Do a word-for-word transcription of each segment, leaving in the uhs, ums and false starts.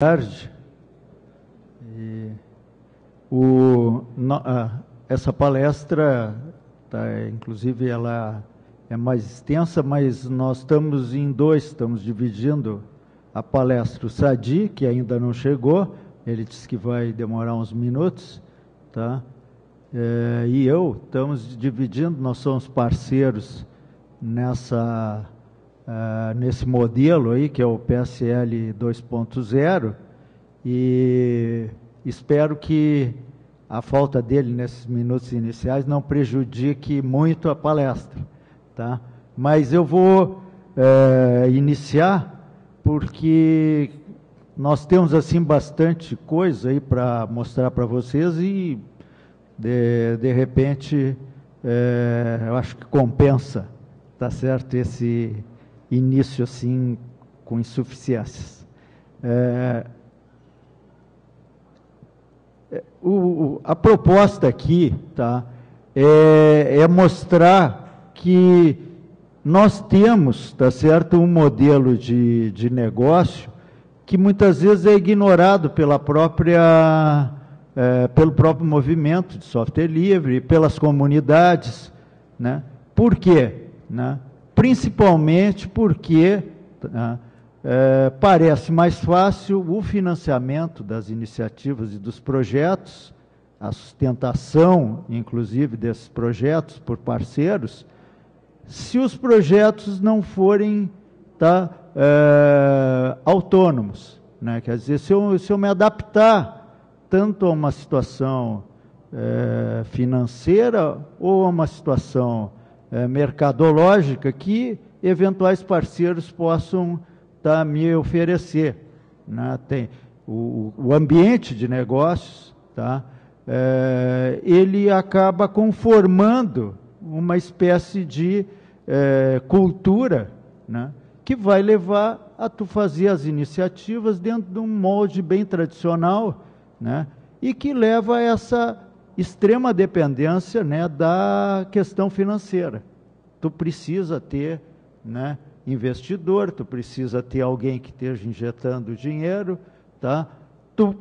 Tarde. E o, no, a, essa palestra, tá, inclusive, ela é mais extensa, mas nós estamos em dois, estamos dividindo a palestra. O Sadi, que ainda não chegou, ele disse que vai demorar uns minutos, tá? É, e eu estamos dividindo, nós somos parceiros nessa... Uh, nesse modelo aí, que é o P S L dois ponto zero, e espero que a falta dele nesses minutos iniciais não prejudique muito a palestra, tá? Mas eu vou uh, iniciar, porque nós temos, assim, bastante coisa aí para mostrar para vocês e, de, de repente, uh, eu acho que compensa, tá certo, esse... início, assim, com insuficiências. É, o, a proposta aqui, tá, é, é mostrar que nós temos, tá certo, um modelo de, de negócio que muitas vezes é ignorado pela própria, é, pelo próprio movimento de software livre, pelas comunidades, né? Por quê, né? Principalmente porque né, é, parece mais fácil o financiamento das iniciativas e dos projetos, a sustentação, inclusive, desses projetos por parceiros, se os projetos não forem tá, é, autônomos. Né? Quer dizer, se eu, se eu me adaptar tanto a uma situação é, financeira ou a uma situação... É, mercadológica que eventuais parceiros possam tá, me oferecer. Né? Tem o, o ambiente de negócios, tá? É, ele acaba conformando uma espécie de é, cultura, né? Que vai levar a tu fazer as iniciativas dentro de um molde bem tradicional, né? E que leva a essa... extrema dependência, né, da questão financeira. Tu precisa ter, né, investidor, tu precisa ter alguém que esteja injetando dinheiro, tá? Tu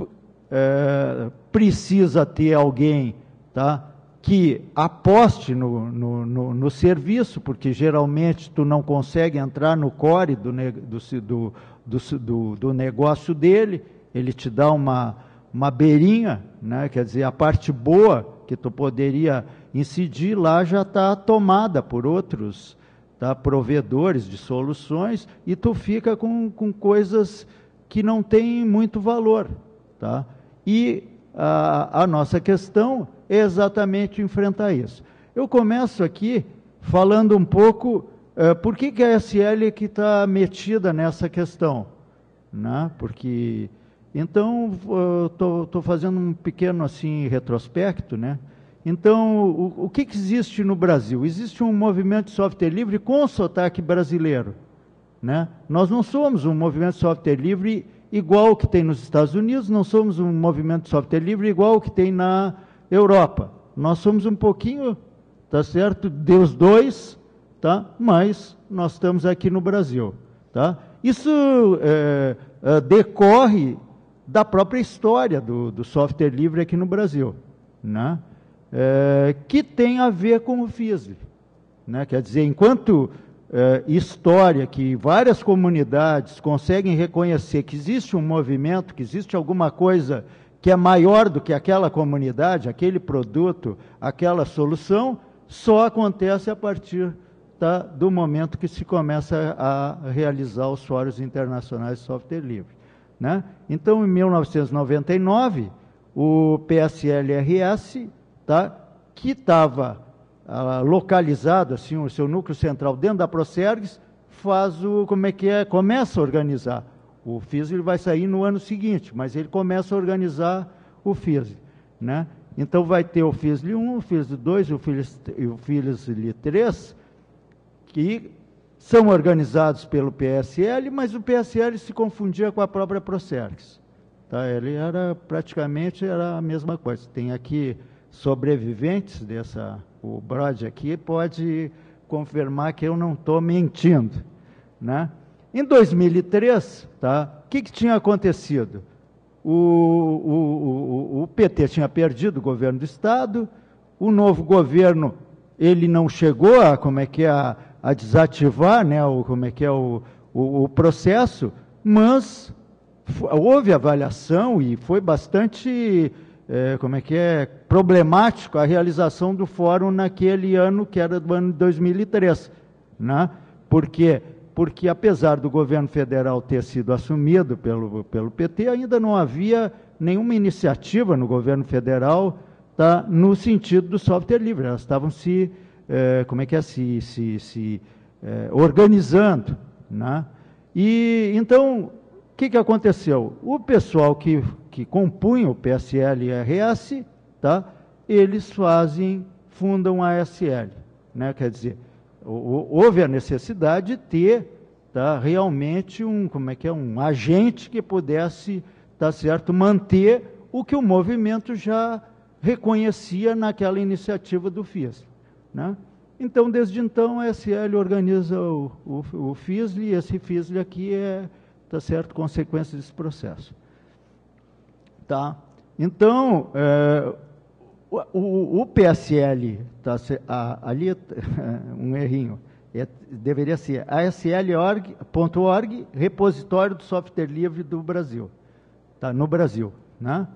é, precisa ter alguém, tá, que aposte no, no, no, no serviço, porque geralmente tu não consegue entrar no core do, do, do, do, do negócio dele, ele te dá uma... uma beirinha, né? Quer dizer, a parte boa que tu poderia incidir lá já está tomada por outros tá? provedores de soluções e tu fica com, com coisas que não têm muito valor. Tá? E a, a nossa questão é exatamente enfrentar isso. Eu começo aqui falando um pouco eh, por que, que a A S L é que está metida nessa questão. Né? Porque... Então, estou fazendo um pequeno assim, retrospecto. Né? Então, o, o que, que existe no Brasil? Existe um movimento de software livre com sotaque brasileiro. Né? Nós não somos um movimento de software livre igual ao que tem nos Estados Unidos, não somos um movimento de software livre igual ao que tem na Europa. Nós somos um pouquinho, tá certo, dos dois, tá? Mas nós estamos aqui no Brasil. Tá? Isso é, é, decorre... da própria história do, do software livre aqui no Brasil, né? É, que tem a ver com o F I S L. Né? Quer dizer, enquanto é, história que várias comunidades conseguem reconhecer que existe um movimento, que existe alguma coisa que é maior do que aquela comunidade, aquele produto, aquela solução, só acontece a partir tá, do momento que se começa a realizar os fóruns internacionais de software livre. Né? Então, em mil novecentos e noventa e nove, o P S L R S, tá, que estava ah, localizado, assim, o seu núcleo central dentro da Procergs, faz o, como é que é, começa a organizar. O F I S L vai sair no ano seguinte, mas ele começa a organizar o F I S L. Né? Então, vai ter o F I S L um, o F I S L dois e o F I S L três, que... são organizados pelo P S L, mas o P S L se confundia com a própria Procergs. Tá? Ele era, praticamente, era a mesma coisa. Tem aqui sobreviventes dessa... O Brod aqui pode confirmar que eu não estou mentindo. Né? Em dois mil e três, tá? O que, que tinha acontecido? O, o, o, o P T tinha perdido o governo do Estado, o novo governo, ele não chegou a, como é que é, a, a desativar, né, o, como é que é, o, o, o processo, mas houve avaliação e foi bastante, é, como é que é, problemático a realização do fórum naquele ano, que era do ano de dois mil e três, né? Por quê? Porque apesar do governo federal ter sido assumido pelo, pelo P T, ainda não havia nenhuma iniciativa no governo federal, tá, no sentido do software livre. Elas estavam se, eh, como é que é, se, se, se eh, organizando, né? E então, o que, que aconteceu? O pessoal que, que compunha o P S L R S, tá, eles fazem, fundam a A S L, né? Quer dizer, houve a necessidade de ter, tá, realmente um, como é que é, um agente que pudesse, tá certo, manter o que o movimento já reconhecia naquela iniciativa do F I S L, né? Então, desde então, a S L organiza o, o, o F I S L, e esse F I S L aqui é, tá certo, consequência desse processo. Tá? Então, é, O, o, o P S L, tá, a, ali um errinho, é, deveria ser A S L ponto org, repositório do software livre do Brasil, tá, no Brasil, né?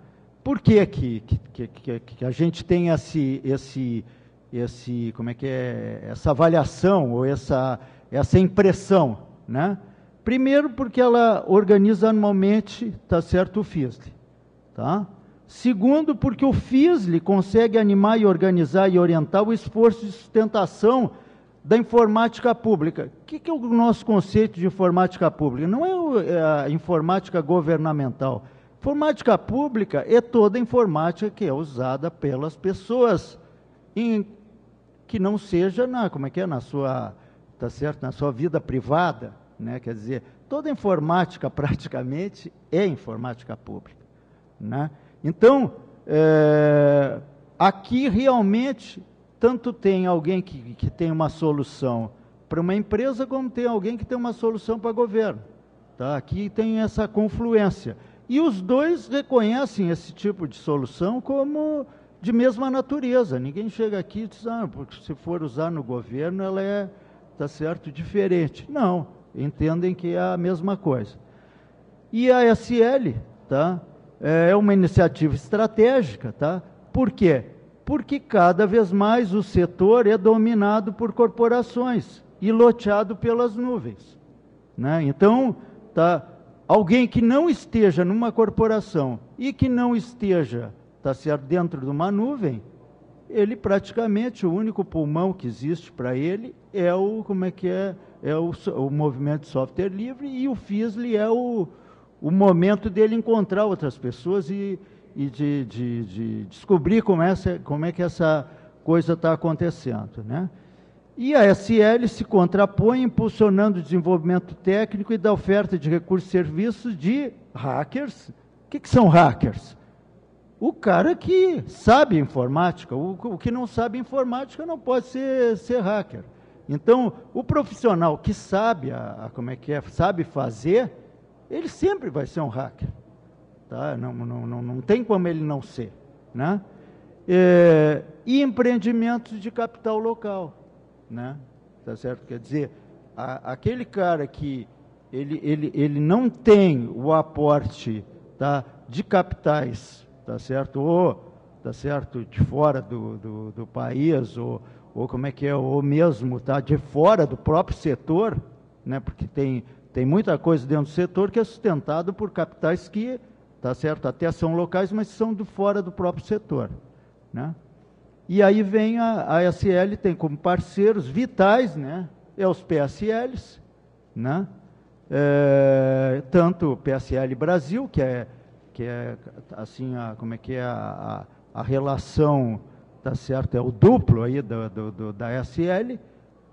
Por que que, que, que que a gente tem esse, esse, esse, como é que é, essa avaliação ou essa, essa impressão, né? Primeiro, porque ela organiza anualmente, tá certo, o F I S L, tá? Segundo, porque o F I S L consegue animar e organizar e orientar o esforço de sustentação da informática pública. O que, que é o nosso conceito de informática pública? Não é a informática governamental. Informática pública é toda a informática que é usada pelas pessoas, em, que não seja na, como é que é, na sua, tá certo, na sua vida privada, né? Quer dizer, toda a informática praticamente é informática pública, né? Então, é, aqui realmente, tanto tem alguém que, que tem uma solução para uma empresa, como tem alguém que tem uma solução para governo. Tá? Aqui tem essa confluência. E os dois reconhecem esse tipo de solução como de mesma natureza. Ninguém chega aqui e diz, ah, porque se for usar no governo, ela é, tá certo, diferente. Não, entendem que é a mesma coisa. E a S L, tá? É uma iniciativa estratégica, tá? Por quê? Porque cada vez mais o setor é dominado por corporações e loteado pelas nuvens, né? Então, tá, alguém que não esteja numa corporação e que não esteja, tá certo, dentro de uma nuvem, ele praticamente, o único pulmão que existe para ele é o, como é que é, é o, o movimento de software livre, e o F I S L é o o momento dele encontrar outras pessoas e, e de, de, de descobrir como, essa, como é que essa coisa está acontecendo, né? E a S L se contrapõe, impulsionando o desenvolvimento técnico e da oferta de recursos e serviços de hackers. O que, que são hackers? O cara que sabe informática. O, o que não sabe informática não pode ser, ser hacker. Então, o profissional que sabe, a, a, como é que é, sabe fazer, ele sempre vai ser um hacker, tá? Não, não, não, não tem como ele não ser, né? É, e empreendimentos de capital local, né? Tá certo? Quer dizer, a, aquele cara que ele, ele, ele não tem o aporte, tá, de capitais, tá certo? Ou, tá certo, de fora do, do, do país, ou, ou como é que é, ou mesmo, tá, de fora do próprio setor, né? Porque tem... Tem muita coisa dentro do setor que é sustentado por capitais que, tá certo, até são locais, mas são do fora do próprio setor, né? E aí vem a, a A S L, tem como parceiros vitais, né? É os P S Ls, né? É, tanto o P S L Brasil, que é, que é assim, a, como é que é a, a relação, tá certo, é o duplo aí do, do, do, da A S L,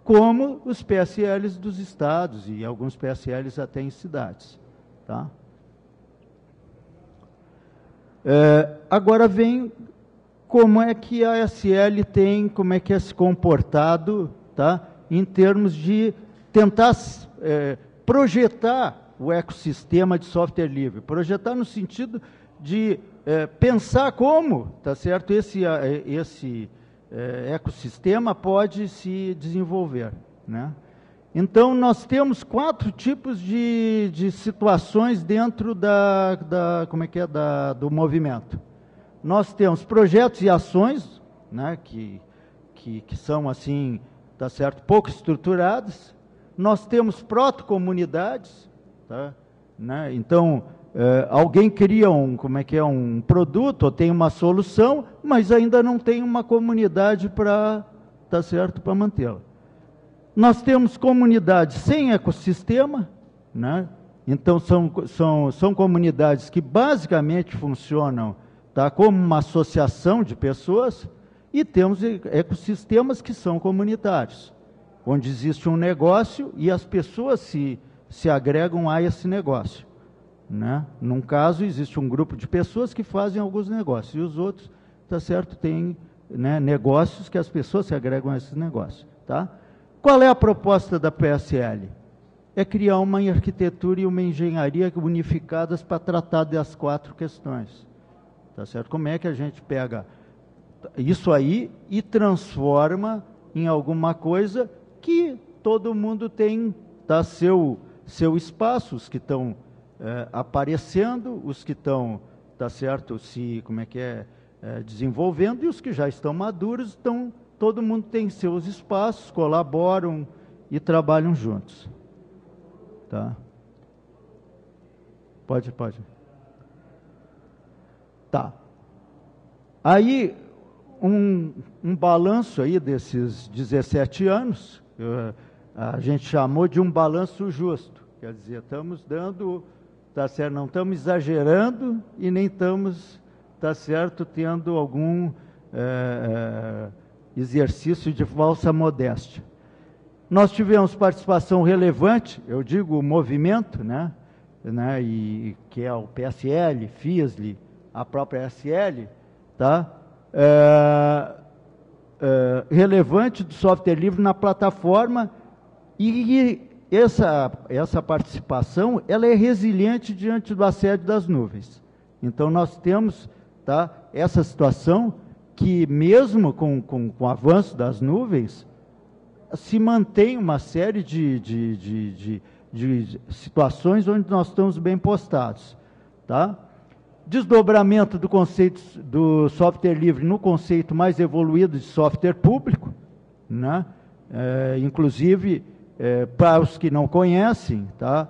como os P S Ls dos estados e alguns P S Ls até em cidades, tá? É, agora vem como é que a A S L tem, como é que é se comportado, tá? Em termos de tentar é, projetar o ecossistema de software livre. Projetar no sentido de é, pensar como, tá certo, esse, esse é, ecossistema pode se desenvolver, né? Então, nós temos quatro tipos de, de situações dentro da, da, como é que é, da, do movimento. Nós temos projetos e ações, né, que, que, que são, assim, tá certo, pouco estruturadas. Nós temos protocomunidades, tá, né? Então, é, alguém cria um, como é que é, um produto, ou tem uma solução, mas ainda não tem uma comunidade para, tá certo, para mantê-la. Nós temos comunidades sem ecossistema, né? Então são, são, são comunidades que basicamente funcionam, tá, como uma associação de pessoas, e temos ecossistemas que são comunitários, onde existe um negócio e as pessoas se, se agregam a esse negócio, né? Num caso, existe um grupo de pessoas que fazem alguns negócios, e os outros, tá certo, tem, né, negócios que as pessoas se agregam a esses negócios, tá? Qual é a proposta da P S L? É criar uma arquitetura e uma engenharia unificadas para tratar das quatro questões, tá certo? Como é que a gente pega isso aí e transforma em alguma coisa que todo mundo tem, tá, seu, seu espaço, os que estão é, aparecendo, os que estão, tá certo, se, como é que é, é, desenvolvendo, e os que já estão maduros estão... Todo mundo tem seus espaços, colaboram e trabalham juntos. Tá? Pode, pode. Tá. Aí, um, um balanço aí desses dezessete anos, eu, a gente chamou de um balanço justo. Quer dizer, estamos dando, tá certo, não estamos exagerando e nem estamos, tá certo, tendo algum... É, é, exercício de falsa modéstia. Nós tivemos participação relevante, eu digo o movimento, né, né, e, que é o P S L, F I S L, a própria A S L, tá, é, é, relevante do software livre na plataforma, e essa, essa participação, ela é resiliente diante do assédio das nuvens. Então, nós temos, tá, essa situação que mesmo com, com, com o avanço das nuvens, se mantém uma série de, de, de, de, de situações onde nós estamos bem postados. Tá? Desdobramento do conceito do software livre no conceito mais evoluído de software público, né? É, inclusive, é, para os que não conhecem, tá?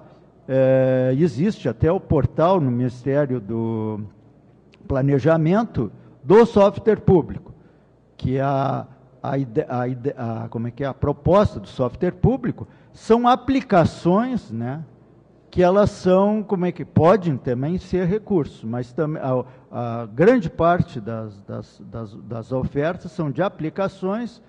É, existe até o portal no Ministério do Planejamento, do software público, que a, a, ide, a, ide, a, como é que é? A proposta do software público são aplicações, né, que elas são, como é que podem também ser recursos, mas também a, a grande parte das, das, das, das ofertas são de aplicações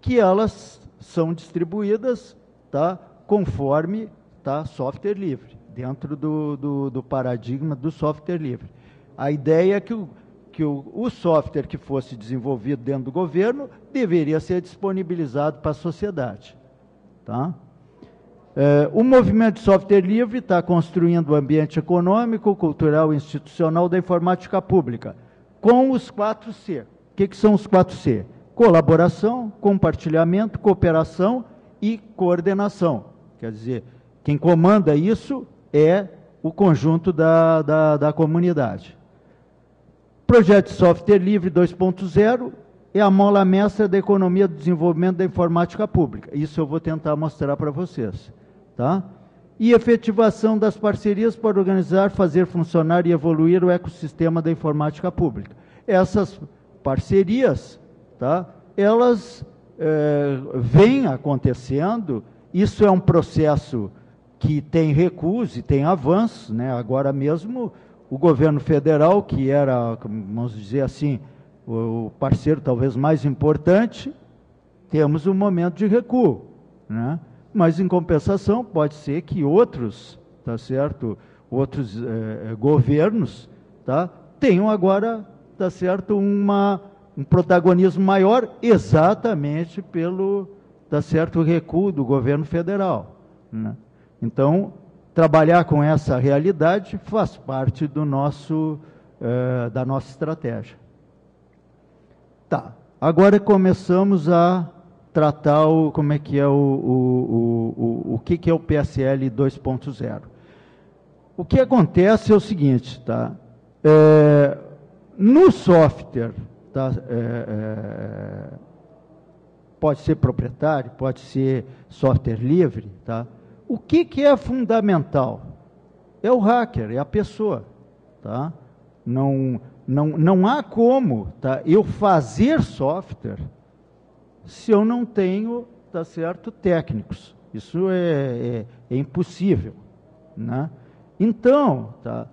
que elas são distribuídas, tá, conforme, tá, software livre, dentro do, do, do paradigma do software livre. A ideia é que o que o, o software que fosse desenvolvido dentro do governo deveria ser disponibilizado para a sociedade. Tá? É, o movimento de software livre está construindo o ambiente econômico, cultural e institucional da informática pública, com os quatro C. O que, que são os quatro C? Colaboração, compartilhamento, cooperação e coordenação. Quer dizer, quem comanda isso é o conjunto da, da, da comunidade. Projeto de Software Livre dois ponto zero é a mola mestra da economia do desenvolvimento da informática pública. Isso eu vou tentar mostrar para vocês. Tá? E efetivação das parcerias para organizar, fazer funcionar e evoluir o ecossistema da informática pública. Essas parcerias, tá, elas é, vêm acontecendo, isso é um processo que tem recuos e tem avanços, né? Agora mesmo... O governo federal, que era, vamos dizer assim, o parceiro talvez mais importante, temos um momento de recuo, né? Mas, em compensação, pode ser que outros, tá certo, outros eh, governos, tá, tenham agora, tá certo, uma, um protagonismo maior, exatamente pelo, tá certo, recuo do governo federal, né? Então, trabalhar com essa realidade faz parte do nosso, eh, da nossa estratégia. Tá. Agora começamos a tratar o, como é que é o, o, o, o, o que, que é o P S L dois ponto zero. O que acontece é o seguinte, tá? É, no software, tá? É, é, pode ser proprietário, pode ser software livre, tá? O que, que é fundamental? É o hacker, é a pessoa, tá? Não, não, não há como, tá, eu fazer software se eu não tenho, tá certo, técnicos. Isso é, é, é impossível, né? Então, tá,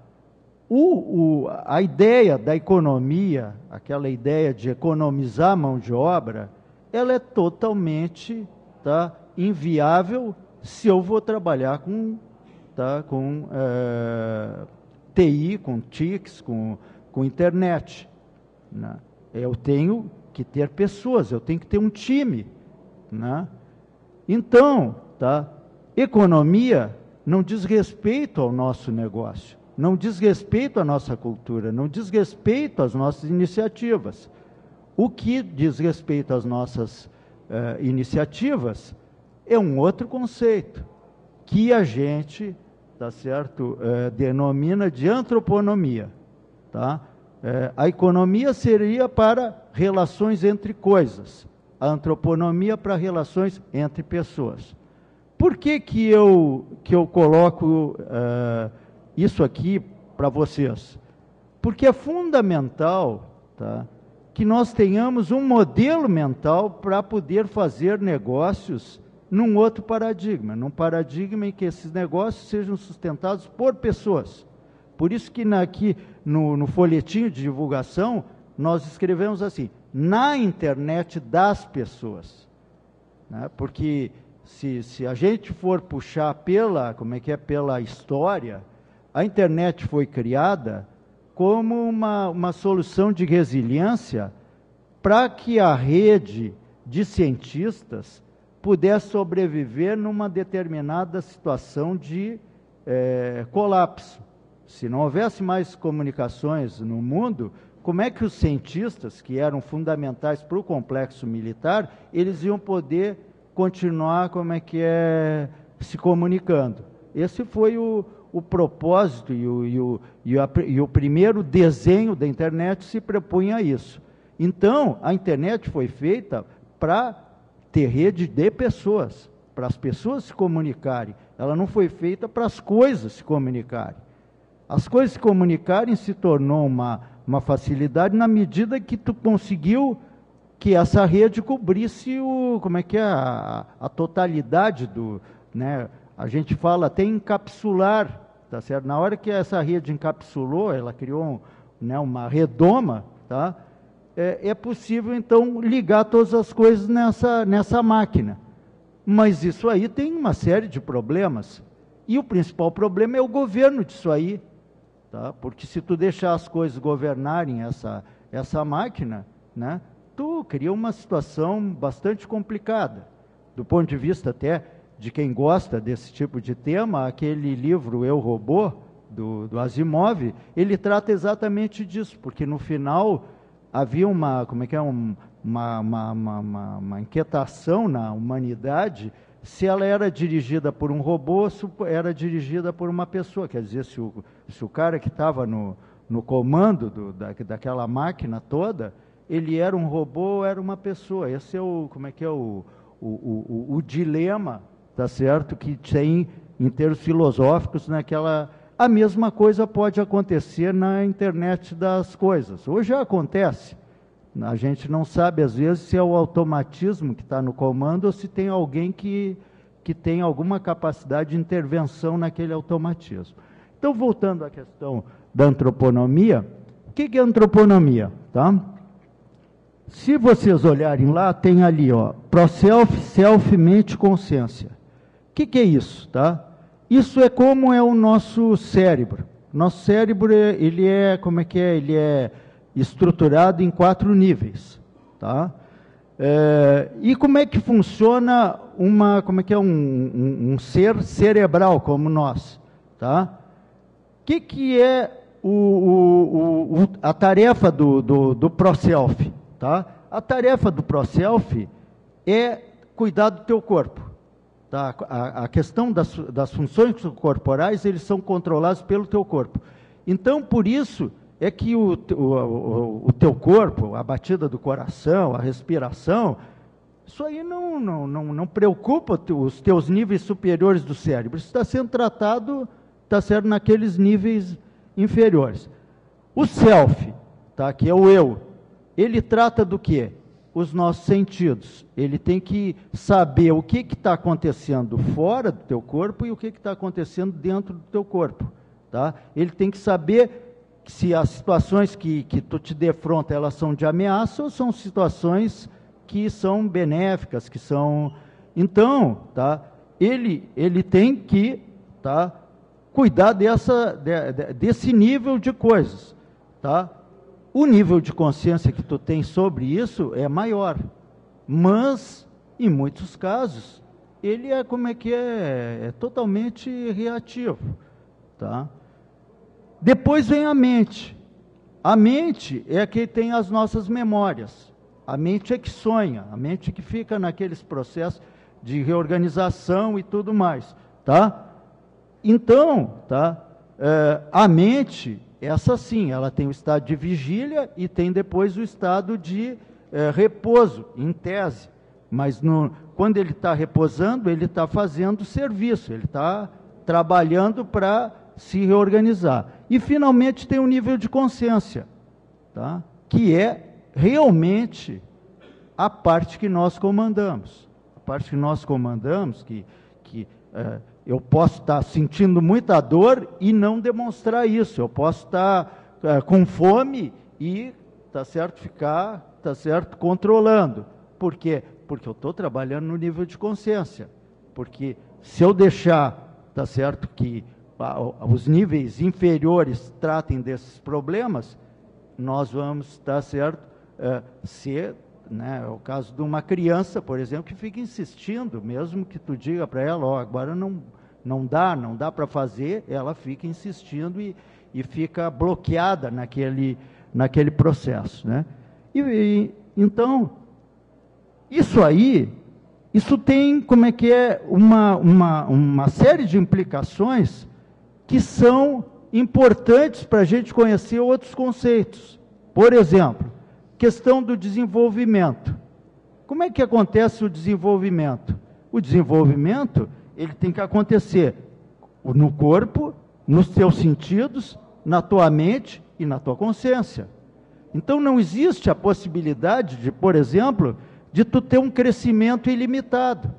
o, o, a ideia da economia, aquela ideia de economizar mão de obra, ela é totalmente, tá, inviável se eu vou trabalhar com, tá, com é, T I, com T I Cs, com, com internet, né? Eu tenho que ter pessoas, eu tenho que ter um time, né? Então, tá, economia não diz respeito ao nosso negócio, não diz respeito à nossa cultura, não diz respeito às nossas iniciativas. O que diz respeito às nossas eh, iniciativas é um outro conceito, que a gente, tá certo, é, denomina de antroponomia, tá? É, a economia seria para relações entre coisas, a antroponomia para relações entre pessoas. Por que que eu, que eu coloco é, isso aqui para vocês? Porque é fundamental, tá, que nós tenhamos um modelo mental para poder fazer negócios num outro paradigma, num paradigma em que esses negócios sejam sustentados por pessoas. Por isso que na, aqui no, no folhetinho de divulgação, nós escrevemos assim, na internet das pessoas. Né? Porque se, se a gente for puxar pela, como é que é, pela história, a internet foi criada como uma, uma solução de resiliência para que a rede de cientistas puder sobreviver numa determinada situação de eh, colapso. Se não houvesse mais comunicações no mundo, como é que os cientistas, que eram fundamentais para o complexo militar, eles iam poder continuar, como é que é, se comunicando? Esse foi o, o propósito e o, e, o, e, a, e o primeiro desenho da internet se propunha a isso. Então, a internet foi feita para ter rede de pessoas, para as pessoas se comunicarem. Ela não foi feita para as coisas se comunicarem. As coisas se comunicarem se tornou uma, uma facilidade na medida que tu conseguiu que essa rede cobrisse o, como é que é, a, a totalidade do, né, a gente fala até encapsular, tá certo? Na hora que essa rede encapsulou, ela criou um, né, uma redoma, tá? É possível, então, ligar todas as coisas nessa, nessa máquina. Mas isso aí tem uma série de problemas. E o principal problema é o governo disso aí. Tá? Porque se tu deixar as coisas governarem essa, essa máquina, né, tu cria uma situação bastante complicada. Do ponto de vista até de quem gosta desse tipo de tema, aquele livro Eu, Robô, do, do Asimov, ele trata exatamente disso, porque no final havia uma, como é que é, um, uma, uma, uma, uma inquietação na humanidade se ela era dirigida por um robô, se era dirigida por uma pessoa. Quer dizer, se o, se o cara que estava no, no comando do, da, daquela máquina toda, ele era um robô ou era uma pessoa. Esse é o, como é que é, o, o, o, o, o dilema, tá certo, que tem em termos filosóficos naquela... A mesma coisa pode acontecer na internet das coisas. Hoje já acontece. A gente não sabe, às vezes, se é o automatismo que está no comando ou se tem alguém que, que tem alguma capacidade de intervenção naquele automatismo. Então, voltando à questão da antroponomia, o que, que é antroponomia? Tá? Se vocês olharem lá, tem ali, ó, Proself, Self, Mente, Consciência. O que, que é isso? Tá? Isso é como é o nosso cérebro. Nosso cérebro, ele é, como é que é? Ele é estruturado em quatro níveis, tá? É, e como é que funciona uma, como é que é um, um, um ser cerebral como nós? Tá? Que que é o, o, o, a tarefa do, do, do ProSelf? Tá? A tarefa do ProSelf é cuidar do teu corpo. Tá? A, a questão das, das funções corporais, eles são controlados pelo teu corpo. Então, por isso, é que o, o, o teu corpo, a batida do coração, a respiração, isso aí não, não, não, não preocupa os teus níveis superiores do cérebro. Isso está sendo tratado, está sendo naqueles níveis inferiores. O self, tá, que é o eu, ele trata do quê? Os nossos sentidos. Ele tem que saber o que está acontecendo fora do teu corpo e o que está acontecendo dentro do teu corpo. Tá? Ele tem que saber se as situações que, que tu te defronta, elas são de ameaça ou são situações que são benéficas, que são... Então, tá? ele, ele tem que tá? cuidar dessa, de, de, desse nível de coisas. Tá? O nível de consciência que tu tem sobre isso é maior, mas, em muitos casos, ele é, como é que é, é totalmente reativo. Tá? Depois vem a mente. A mente é que tem as nossas memórias. A mente é que sonha, a mente é que fica naqueles processos de reorganização e tudo mais. Tá? Então, tá? É, a mente... Essa sim, ela tem o estado de vigília e tem depois o estado de eh, repouso, em tese. Mas no, quando ele está repousando, ele está fazendo serviço, ele está trabalhando para se reorganizar. E, finalmente, tem o nível de consciência, tá? Que é realmente a parte que nós comandamos. A parte que nós comandamos, que... que eh, eu posso estar sentindo muita dor e não demonstrar isso. Eu posso estar é, com fome e, tá certo, ficar, tá certo, controlando. Por quê? Porque eu estou trabalhando no nível de consciência. Porque se eu deixar, tá certo, que os níveis inferiores tratem desses problemas, nós vamos, tá certo, é, ser... Né, é o caso de uma criança, por exemplo, que fica insistindo, mesmo que tu diga para ela, ó, agora não, não dá, não dá para fazer, ela fica insistindo e, e fica bloqueada naquele, naquele processo. Né? E, e, então, isso aí, isso tem, como é que é, uma, uma, uma série de implicações que são importantes para a gente conhecer outros conceitos. Por exemplo, questão do desenvolvimento. Como é que acontece o desenvolvimento? O desenvolvimento, ele tem que acontecer no corpo, nos teus sentidos, na tua mente e na tua consciência. Então, não existe a possibilidade de, por exemplo, de tu ter um crescimento ilimitado.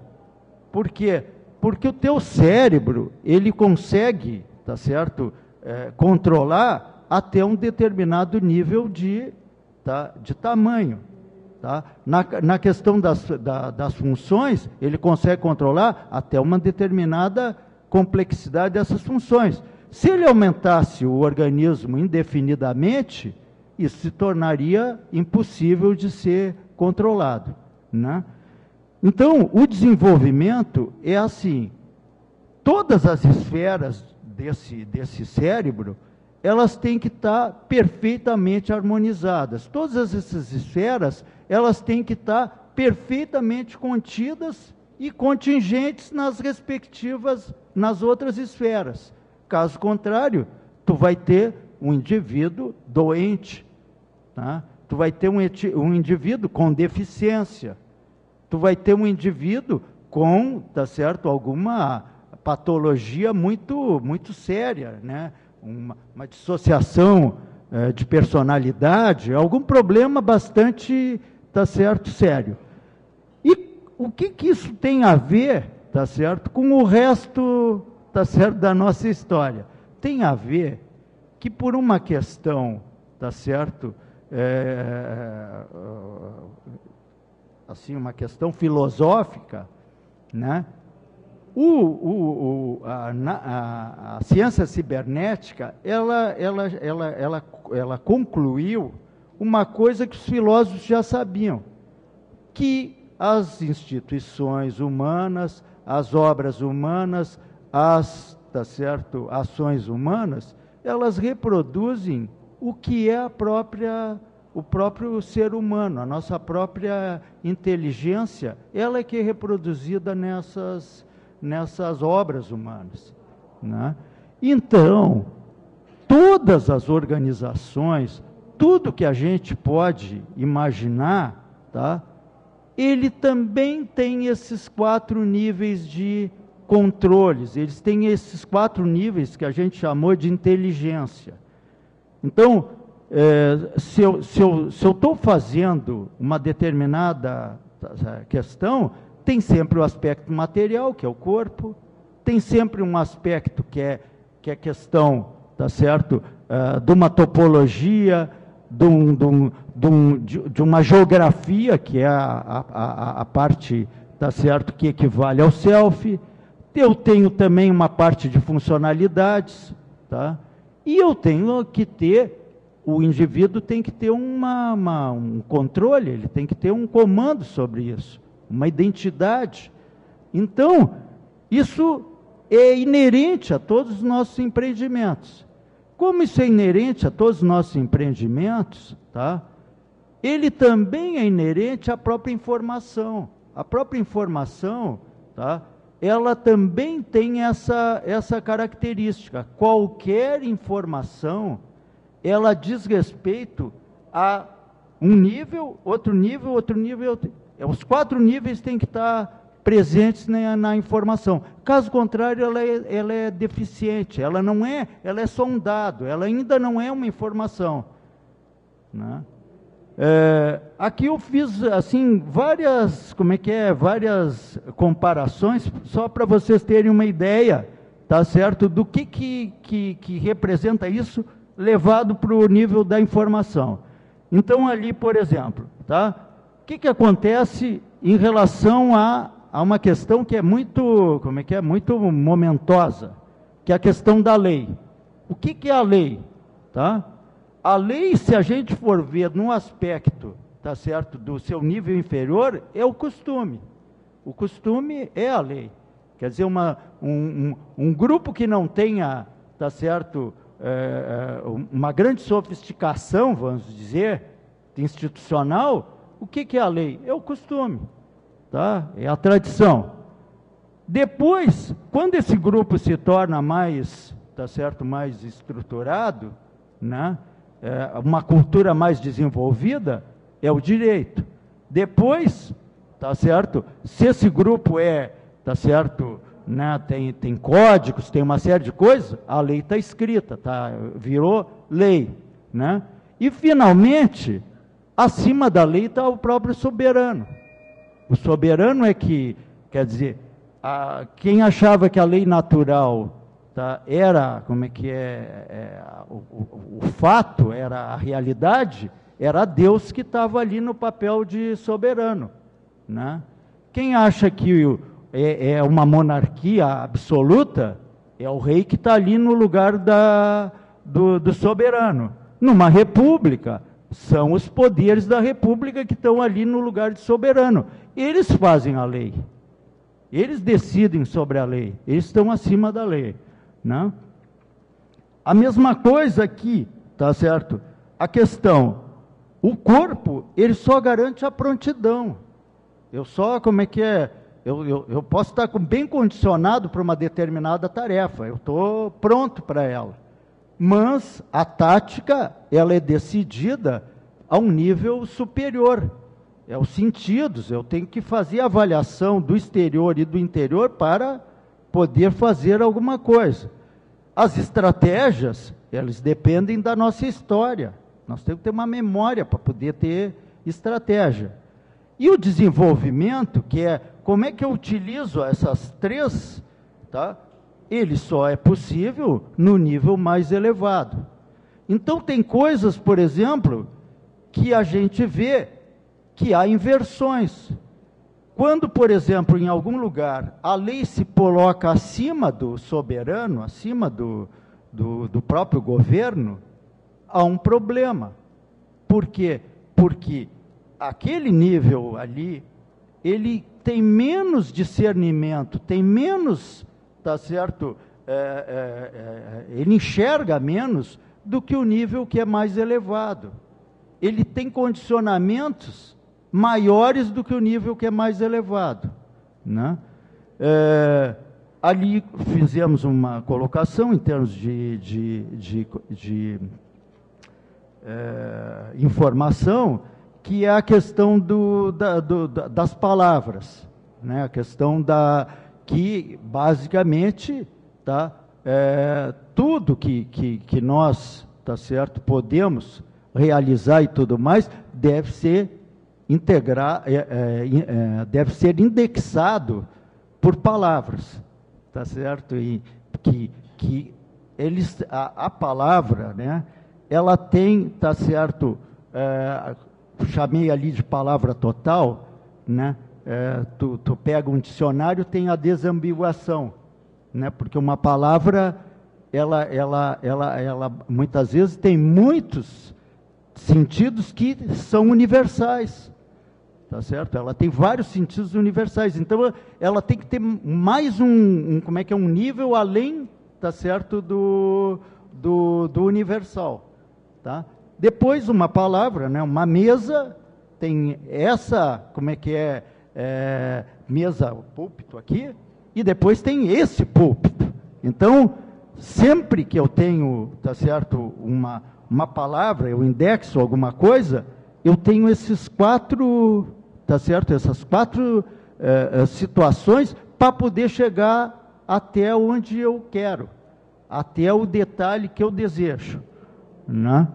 Por quê? Porque o teu cérebro, ele consegue, tá certo, é, controlar até um determinado nível de... Tá, de tamanho. Tá? Na, na questão das, da, das funções, ele consegue controlar até uma determinada complexidade dessas funções. Se ele aumentasse o organismo indefinidamente, isso se tornaria impossível de ser controlado. Né? Então, o desenvolvimento é assim, todas as esferas desse, desse cérebro, elas têm que estar perfeitamente harmonizadas. Todas essas esferas, elas têm que estar perfeitamente contidas e contingentes nas respectivas, nas outras esferas. Caso contrário, tu vai ter um indivíduo doente, tá? Tu vai ter um, um indivíduo com deficiência, tu vai ter um indivíduo com, tá certo, alguma patologia muito, muito séria, né? Uma, uma dissociação eh, de personalidade, algum problema bastante, tá certo, sério. E o que que isso tem a ver, tá certo, com o resto, tá certo, da nossa história? Tem a ver que por uma questão, tá certo, é, assim, uma questão filosófica, né? O, o, o, a, a, a ciência cibernética, ela, ela, ela, ela, ela concluiu uma coisa que os filósofos já sabiam, que as instituições humanas, as obras humanas, as tá certo, ações humanas, elas reproduzem o que é a própria, o próprio ser humano, a nossa própria inteligência, ela é que é reproduzida nessas, nessas obras humanas, né? Então, todas as organizações, tudo que a gente pode imaginar, tá? Ele também tem esses quatro níveis de controles, eles têm esses quatro níveis que a gente chamou de inteligência. Então, é, se eu estou fazendo uma determinada questão, tem sempre o aspecto material, que é o corpo, tem sempre um aspecto que é, que é questão, tá certo, é, de uma topologia, de, um, de, um, de, um, de uma geografia, que é a, a, a parte, tá certo, que equivale ao self. Eu tenho também uma parte de funcionalidades, tá? E eu tenho que ter, o indivíduo tem que ter uma, uma, um controle, ele tem que ter um comando sobre isso, uma identidade. Então, isso é inerente a todos os nossos empreendimentos. Como isso é inerente a todos os nossos empreendimentos, tá? Ele também é inerente à própria informação. A própria informação, tá? Ela também tem essa, essa característica. Qualquer informação, ela diz respeito a um nível, outro nível, outro nível. Outro... Os quatro níveis têm que estar presentes na, na informação. Caso contrário, ela é, ela é deficiente. Ela não é, ela é só um dado. Ela ainda não é uma informação, né? É, aqui eu fiz assim várias, como é que é, várias comparações só para vocês terem uma ideia, tá certo, do que que, que, que representa isso levado para o nível da informação. Então ali, por exemplo, tá? O que que acontece em relação a, a uma questão que é muito, como é que é, muito momentosa, que é a questão da lei. O que que é a lei, tá? A lei, se a gente for ver num aspecto, tá certo, do seu nível inferior, é o costume. O costume é a lei. Quer dizer, uma, um, um, um grupo que não tenha, tá certo, é, uma grande sofisticação, vamos dizer, institucional, o que que é a lei? É o costume, tá? É a tradição. Depois, quando esse grupo se torna mais, tá certo, mais estruturado, né? É, uma cultura mais desenvolvida, é o direito. Depois, tá certo? Se esse grupo é, tá certo, né, tem, tem códigos, tem uma série de coisas, a lei está escrita, tá, virou lei, né? E, finalmente, acima da lei está o próprio soberano. O soberano é que, quer dizer, a, quem achava que a lei natural era, como é que é, é o, o, o fato, era a realidade, era Deus que estava ali no papel de soberano, né? Quem acha que o, é, é uma monarquia absoluta, é o rei que está ali no lugar da, do, do soberano. Numa república, são os poderes da república que estão ali no lugar de soberano. Eles fazem a lei, eles decidem sobre a lei, eles estão acima da lei. Não? A mesma coisa aqui, tá certo? A questão, o corpo, ele só garante a prontidão. Eu só, como é que é? Eu, eu, eu posso estar bem condicionado para uma determinada tarefa, eu estou pronto para ela. Mas a tática, ela é decidida a um nível superior. É os sentidos, eu tenho que fazer a avaliação do exterior e do interior para poder fazer alguma coisa. As estratégias, elas dependem da nossa história. Nós temos que ter uma memória para poder ter estratégia. E o desenvolvimento, que é como é que eu utilizo essas três, tá? Ele só é possível no nível mais elevado. Então, tem coisas, por exemplo, que a gente vê que há inversões. Quando, por exemplo, em algum lugar, a lei se coloca acima do soberano, acima do, do, do próprio governo, há um problema. Por quê? Porque aquele nível ali, ele tem menos discernimento, tem menos, tá certo, é, é, é, ele enxerga menos do que o nível que é mais elevado. Ele tem condicionamentos maiores do que o nível que é mais elevado, né? É, ali fizemos uma colocação em termos de, de, de, de é, informação, que é a questão do, da, do, da, das palavras, né? A questão da que, basicamente, tá, é, tudo que, que, que nós, tá certo, podemos realizar e tudo mais, deve ser integrar, é, é, é, deve ser indexado por palavras, tá certo? E que, que eles, a, a palavra, né, ela tem, tá certo, é, chamei ali de palavra total, né? É, tu, tu pega um dicionário, tem a desambiguação, né? Porque uma palavra, ela, ela, ela, ela muitas vezes tem muitos sentidos que são universais, tá certo? Ela tem vários sentidos universais, então ela tem que ter mais um, um como é que é, um nível além, tá certo, do, do, do universal, tá? Depois, uma palavra, né, uma mesa, tem essa, como é que é, é mesa, o púlpito aqui, e depois tem esse púlpito. Então, sempre que eu tenho, tá certo, uma, uma palavra, eu indexo alguma coisa, eu tenho esses quatro, tá certo, essas quatro é, situações para poder chegar até onde eu quero, até o detalhe que eu desejo, né?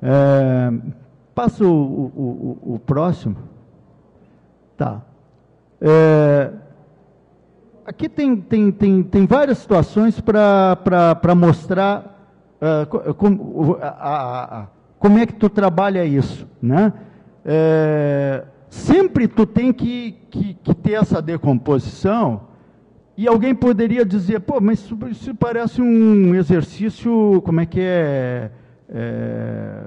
É, passo o, o, o próximo. Tá. É, aqui tem, tem, tem, tem várias situações para mostrar uh, como, uh, a, a, como é que tu trabalha isso, né? É, sempre tu tem que, que, que ter essa decomposição. E alguém poderia dizer, pô, mas isso, isso parece um exercício, como é que é... É,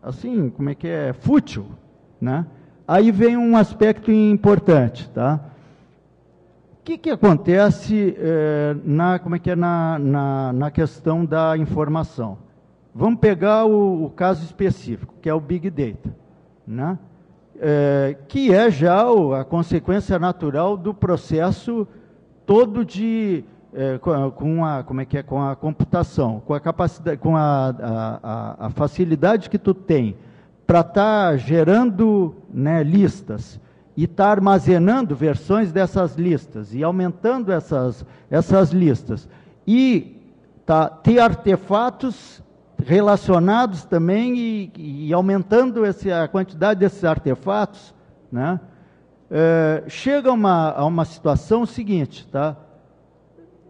assim, como é que é, fútil, né? Aí vem um aspecto importante, tá? O que que acontece é, na, como é que é, na, na, na questão da informação? Vamos pegar o, o caso específico, que é o Big Data, né? É, que é já o, a consequência natural do processo todo de... É, com a, como é que é, com a computação, com a capacidade, com a, a, a facilidade que tu tem para estar tá gerando, né, listas e estar tá armazenando versões dessas listas e aumentando essas, essas listas e tá, ter artefatos relacionados também e, e aumentando esse, a quantidade desses artefatos, né, é, chega uma, a uma situação seguinte, tá?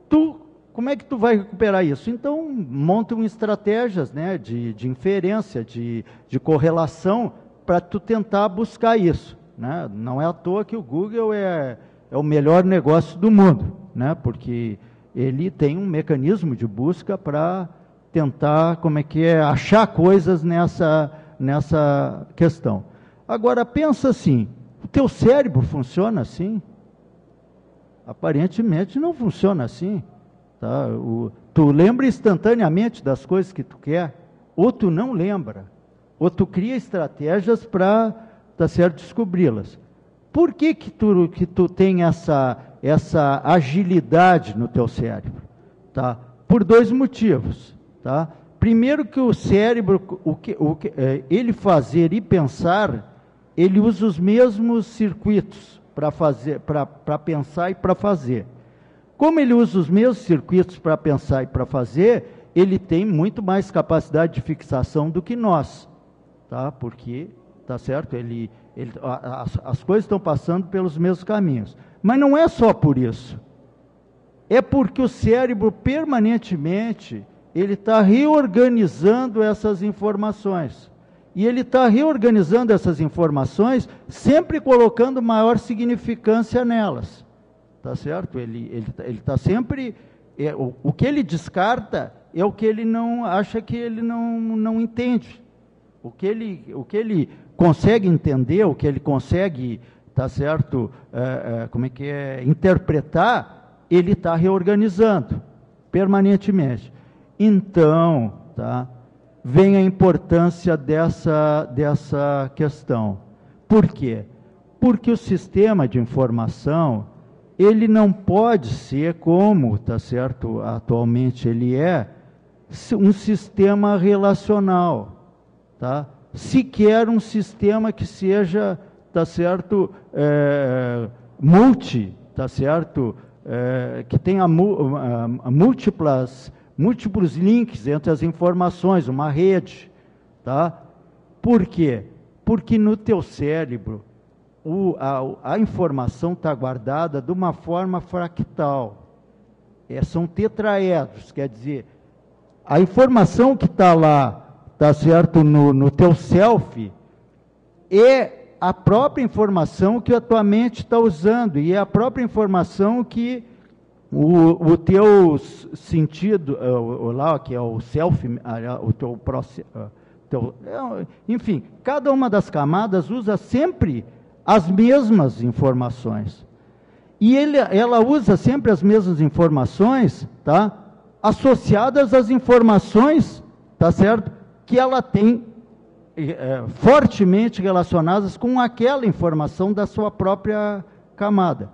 Tu, como é que tu vai recuperar isso? Então, montam estratégias, né, de, de inferência, de, de correlação, para tu tentar buscar isso, né? Não é à toa que o Google é, é o melhor negócio do mundo, né? Porque ele tem um mecanismo de busca para tentar, como é que é, achar coisas nessa, nessa questão. Agora, pensa assim, o teu cérebro funciona assim? Aparentemente não funciona assim, tá? O, tu lembra instantaneamente das coisas que tu quer, ou tu não lembra, ou tu cria estratégias para, tá certo, descobri-las. Por que que tu, que tu tem essa, essa agilidade no teu cérebro? Tá? Por dois motivos, tá? Primeiro que o cérebro, o que, o que, ele fazer e pensar, ele usa os mesmos circuitos para fazer, para pensar e para fazer. Como ele usa os mesmos circuitos para pensar e para fazer, ele tem muito mais capacidade de fixação do que nós, tá? Porque, tá certo? Ele, ele, a, as, as coisas estão passando pelos mesmos caminhos. Mas não é só por isso. É porque o cérebro permanentemente ele está reorganizando essas informações. E ele está reorganizando essas informações, sempre colocando maior significância nelas, tá certo? Ele ele ele está sempre é, o, o que ele descarta é o que ele não acha que ele não não entende, o que ele o que ele consegue entender, o que ele consegue, tá certo? É, é, como é que é interpretar, ele está reorganizando, permanentemente. Então, tá, vem a importância dessa, dessa questão. Por quê? Porque o sistema de informação, ele não pode ser como, tá certo, atualmente ele é, um sistema relacional, tá? Sequer um sistema que seja, tá certo, é, multi, tá certo, é, que tenha múltiplas, múltiplos links entre as informações, uma rede, tá? Por quê? Porque no teu cérebro o, a, a informação está guardada de uma forma fractal, é, são tetraedros, quer dizer, a informação que está lá, tá certo, no, no teu self, é a própria informação que a tua mente está usando, e é a própria informação que o, o teu sentido, o, o lá que é o self, o teu próximo, teu, enfim, cada uma das camadas usa sempre as mesmas informações. E ele, ela usa sempre as mesmas informações, tá? Associadas às informações, tá certo, que ela tem é, fortemente relacionadas com aquela informação da sua própria camada,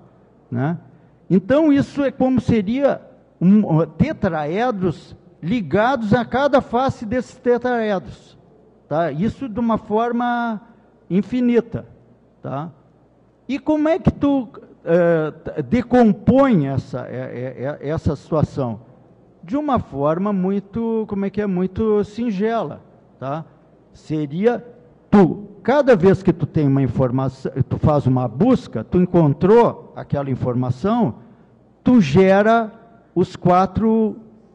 né? Então isso é como seria um, tetraedros ligados a cada face desses tetraedros, tá? Isso de uma forma infinita, tá? E como é que tu é, decompõe essa é, é, essa situação? De uma forma muito, como é que é, muito singela, tá? Seria tu, cada vez que tu tem uma informação, tu faz uma busca, tu encontrou aquela informação, tu gera os quatro,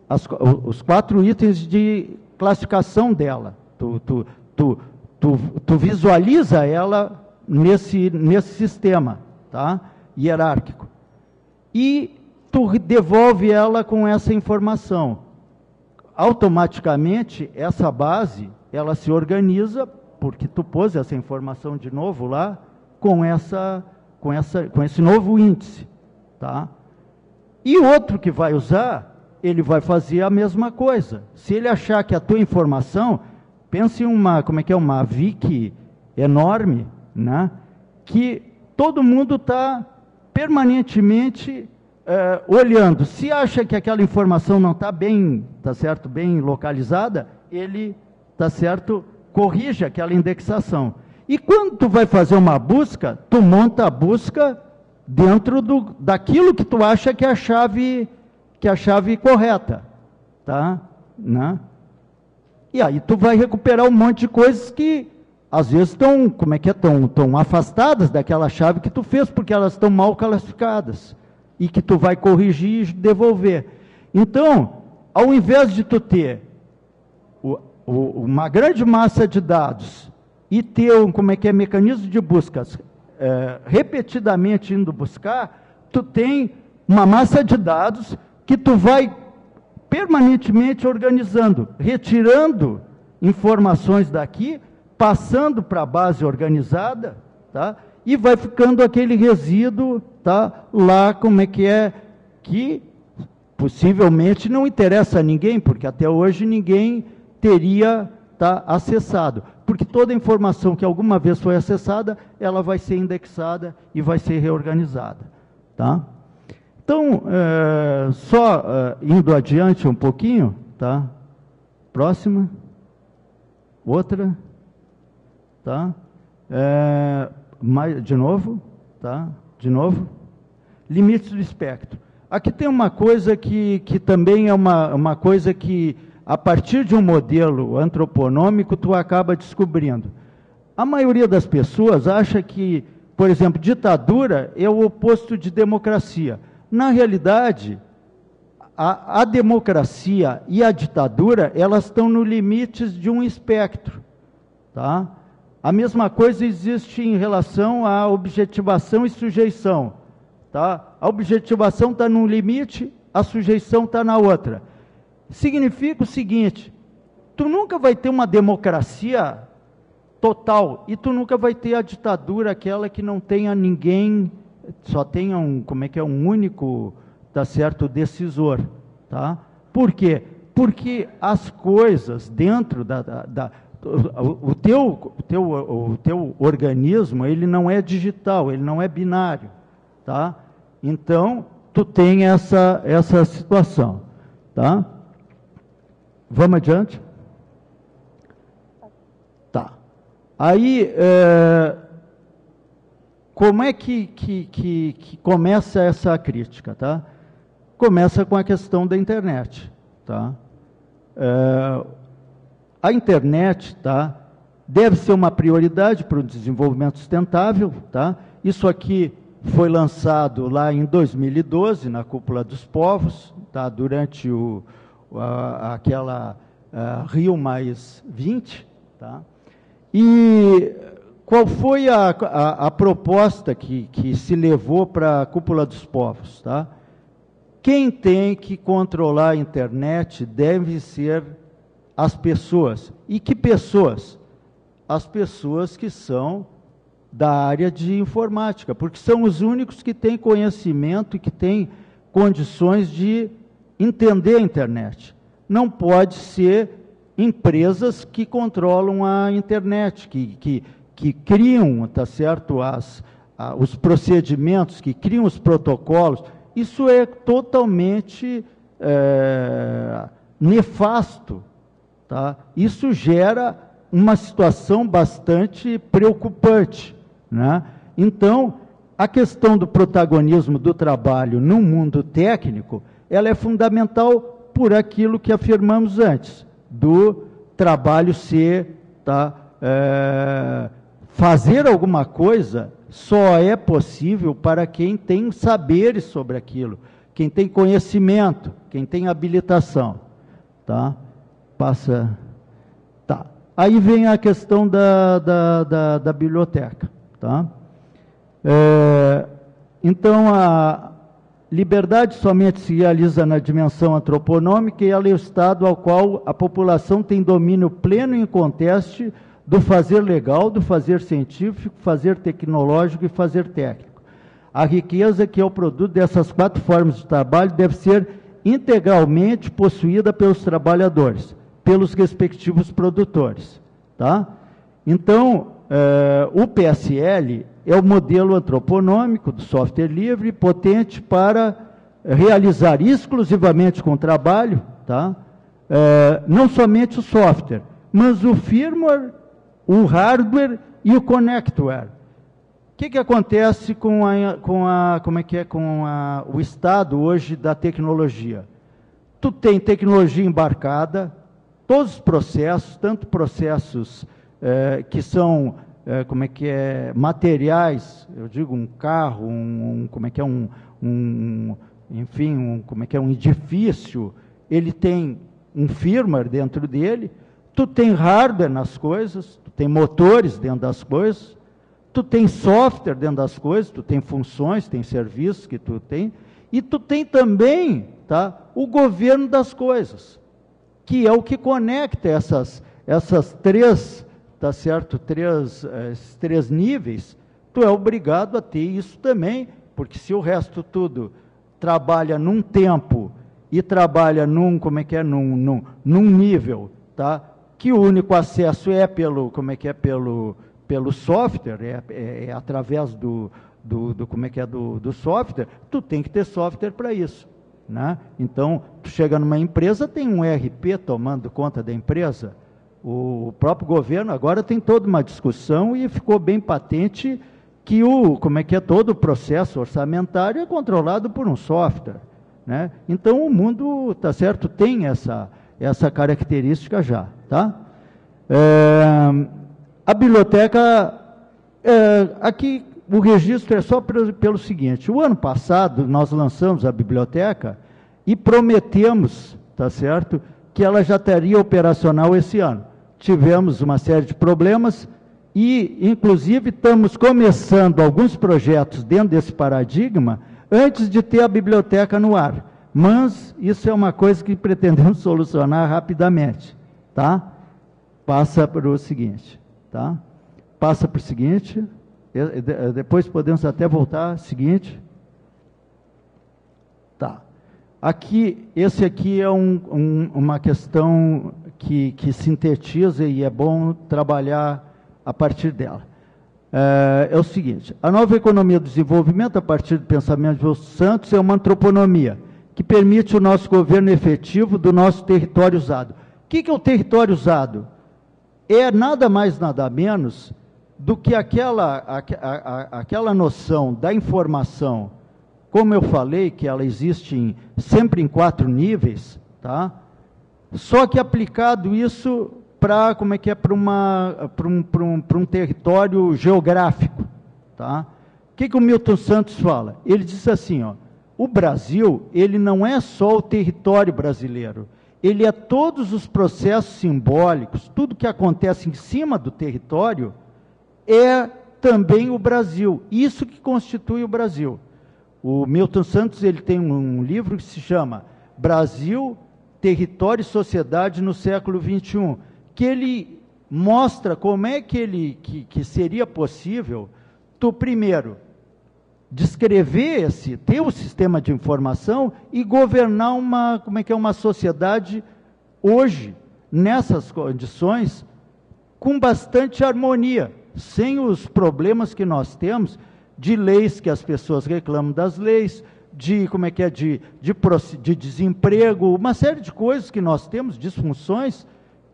as, os quatro itens de classificação dela, tu, tu, tu, tu, tu visualiza ela nesse, nesse sistema, tá? Hierárquico. E tu devolve ela com essa informação. Automaticamente, essa base, ela se organiza, porque tu pôs essa informação de novo lá, com, essa, com, essa, com esse novo índice, tá? E outro que vai usar, ele vai fazer a mesma coisa. Se ele achar que a tua informação, pense em uma, como é que é, uma wiki enorme, né? Que todo mundo está permanentemente... É, olhando, se acha que aquela informação não está bem, tá certo, bem localizada, ele, tá certo, corrige aquela indexação. E quando tu vai fazer uma busca, tu monta a busca dentro do, daquilo que tu acha que é a chave, que é a chave correta, tá? Né? E aí tu vai recuperar um monte de coisas que às vezes estão, como é que é, tão, tão afastadas daquela chave que tu fez, porque elas estão mal classificadas. E que tu vai corrigir e devolver. Então, ao invés de tu ter o, o, uma grande massa de dados e ter um, como é que é, mecanismo de buscas é, repetidamente indo buscar, tu tem uma massa de dados que tu vai permanentemente organizando, retirando informações daqui, passando para a base organizada, tá? E vai ficando aquele resíduo, tá, lá, como é que é, que possivelmente não interessa a ninguém, porque até hoje ninguém teria, tá, acessado. Porque toda informação que alguma vez foi acessada, ela vai ser indexada e vai ser reorganizada, tá? Então, é, só é, indo adiante um pouquinho, tá? Próxima. Outra. Tá? É, mais, de novo, tá? De novo, limites do espectro. Aqui tem uma coisa que, que também é uma, uma coisa que, a partir de um modelo antroponômico, tu acaba descobrindo. A maioria das pessoas acha que, por exemplo, ditadura é o oposto de democracia. Na realidade, a, a democracia e a ditadura, elas estão no limites de um espectro, tá? A mesma coisa existe em relação à objetivação e sujeição, tá? A objetivação está num limite, a sujeição está na outra. Significa o seguinte, tu nunca vai ter uma democracia total e tu nunca vai ter a ditadura, aquela que não tenha ninguém, só tenha um, como é que é, um único, tá certo, decisor, tá? Por quê? Porque as coisas dentro da... da, da o, o, teu, o, teu, o teu organismo, ele não é digital, ele não é binário. Tá? Então, tu tem essa, essa situação. Tá? Vamos adiante? Tá. Aí... É... Como é que, que, que, que começa essa crítica? Tá? Começa com a questão da internet. Tá? É, a internet, tá, deve ser uma prioridade para o desenvolvimento sustentável. Tá? Isso aqui foi lançado lá em dois mil e doze, na Cúpula dos Povos, tá, durante o, a, aquela a Rio mais vinte. Tá? E... Qual foi a, a, a proposta que, que se levou para a Cúpula dos Povos? Tá? Quem tem que controlar a internet deve ser as pessoas. E que pessoas? As pessoas que são da área de informática, porque são os únicos que têm conhecimento e que têm condições de entender a internet. Não pode ser empresas que controlam a internet, que... que que criam, tá certo, as, a, os procedimentos, que criam os protocolos. Isso é totalmente é, nefasto. Tá? Isso gera uma situação bastante preocupante. Né? Então, a questão do protagonismo do trabalho no mundo técnico, ela é fundamental por aquilo que afirmamos antes, do trabalho ser... Tá, é, fazer alguma coisa só é possível para quem tem saberes sobre aquilo, quem tem conhecimento, quem tem habilitação. Tá? Passa. Tá. Aí vem a questão da, da, da, da biblioteca. Tá? É, então, a liberdade somente se realiza na dimensão antroponômica e ela é o estado ao qual a população tem domínio pleno e inconteste do fazer legal, do fazer científico, fazer tecnológico e fazer técnico. A riqueza, que é o produto dessas quatro formas de trabalho, deve ser integralmente possuída pelos trabalhadores, pelos respectivos produtores. Tá? Então, é, o P S L é o modelo antroponômico do software livre, potente para realizar exclusivamente com o trabalho, tá? É, não somente o software, mas o firmware, o hardware e o connectware. O que, que acontece com, a, com, a, como é que é, com a, o estado hoje da tecnologia? Tu tem tecnologia embarcada, todos os processos, tanto processos eh, que são eh, como é que é, materiais, eu digo um carro, um, um como é que é um, um enfim, um, como é que é um edifício, ele tem um firmware dentro dele. Tu tem hardware nas coisas, tu tem motores dentro das coisas, tu tem software dentro das coisas, tu tem funções, tem serviços que tu tem, e tu tem também, tá, o governo das coisas, que é o que conecta essas, essas três, tá certo, três, esses três níveis. Tu é obrigado a ter isso também, porque se o resto tudo trabalha num tempo e trabalha num, como é que é, num, num, num nível, tá, que o único acesso é pelo, como é que é, pelo, pelo software, é, é, é através do, do, do, como é que é, do, do software, tu tem que ter software para isso, né? Então, tu chega numa empresa, tem um E R P tomando conta da empresa, o próprio governo agora tem toda uma discussão e ficou bem patente que o, como é que é, todo o processo orçamentário é controlado por um software, né? Então, o mundo, tá certo, tem essa... essa característica já, tá? É, a biblioteca, é, aqui o registro é só pelo, pelo seguinte, o ano passado nós lançamos a biblioteca e prometemos, tá certo, que ela já estaria operacional esse ano. Tivemos uma série de problemas e, inclusive, estamos começando alguns projetos dentro desse paradigma antes de ter a biblioteca no ar. Mas isso é uma coisa que pretendemos solucionar rapidamente, tá? Passa para o seguinte, tá? Passa para o seguinte, depois podemos até voltar, seguinte. Tá. Aqui, esse aqui é um, um, uma questão que, que sintetiza e é bom trabalhar a partir dela. É, é o seguinte, a nova economia do desenvolvimento, a partir do pensamento de Wilson Santos, é uma antroponomia que permite o nosso governo efetivo do nosso território usado. O que, que é o território usado? É nada mais, nada menos do que aquela, a, a, aquela noção da informação, como eu falei, que ela existe em, sempre em quatro níveis, tá? Só que aplicado isso para, como é que é, para um, pra um, pra um território geográfico, tá? O que, que o Milton Santos fala? Ele diz assim, ó, o Brasil, ele não é só o território brasileiro, ele é todos os processos simbólicos, tudo que acontece em cima do território é também o Brasil, isso que constitui o Brasil. O Milton Santos, ele tem um livro que se chama Brasil, Território e Sociedade no Século vinte e um, que ele mostra como é que, ele, que, que seria possível tu, primeiro, descrever esse, ter um sistema de informação e governar uma, como é que é, uma sociedade hoje, nessas condições, com bastante harmonia, sem os problemas que nós temos, de leis que as pessoas reclamam das leis, de como é que é de, de, de desemprego, uma série de coisas que nós temos, disfunções,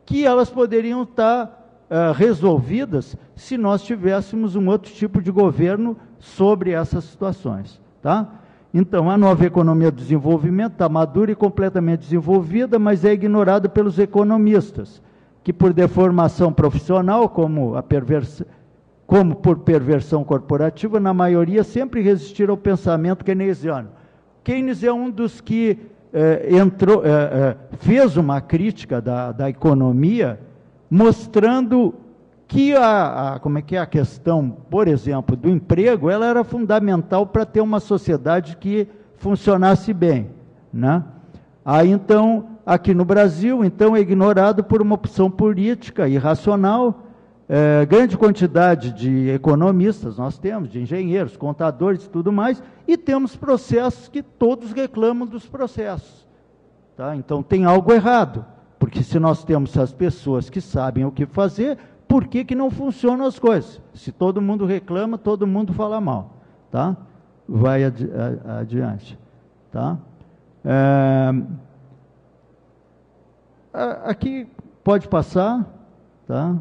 que elas poderiam estar uh, resolvidas se nós tivéssemos um outro tipo de governo sobre essas situações. Tá? Então, a nova economia do desenvolvimento está madura e completamente desenvolvida, mas é ignorada pelos economistas, que por deformação profissional, como a perversão, como por perversão corporativa, na maioria sempre resistiram ao pensamento keynesiano. Keynes é um dos que eh, entrou, eh, eh, fez uma crítica da, da economia, mostrando que a, a, como é que é a questão, por exemplo, do emprego, ela era fundamental para ter uma sociedade que funcionasse bem, né? Aí, então, aqui no Brasil, então, é ignorado por uma opção política irracional. É, grande quantidade de economistas nós temos, de engenheiros, contadores e tudo mais, e temos processos que todos reclamam dos processos. Tá? Então tem algo errado, porque se nós temos as pessoas que sabem o que fazer, por que, que não funcionam as coisas? Se todo mundo reclama, todo mundo fala mal. Tá? Vai adi- adiante. Tá? É, aqui pode passar, tá?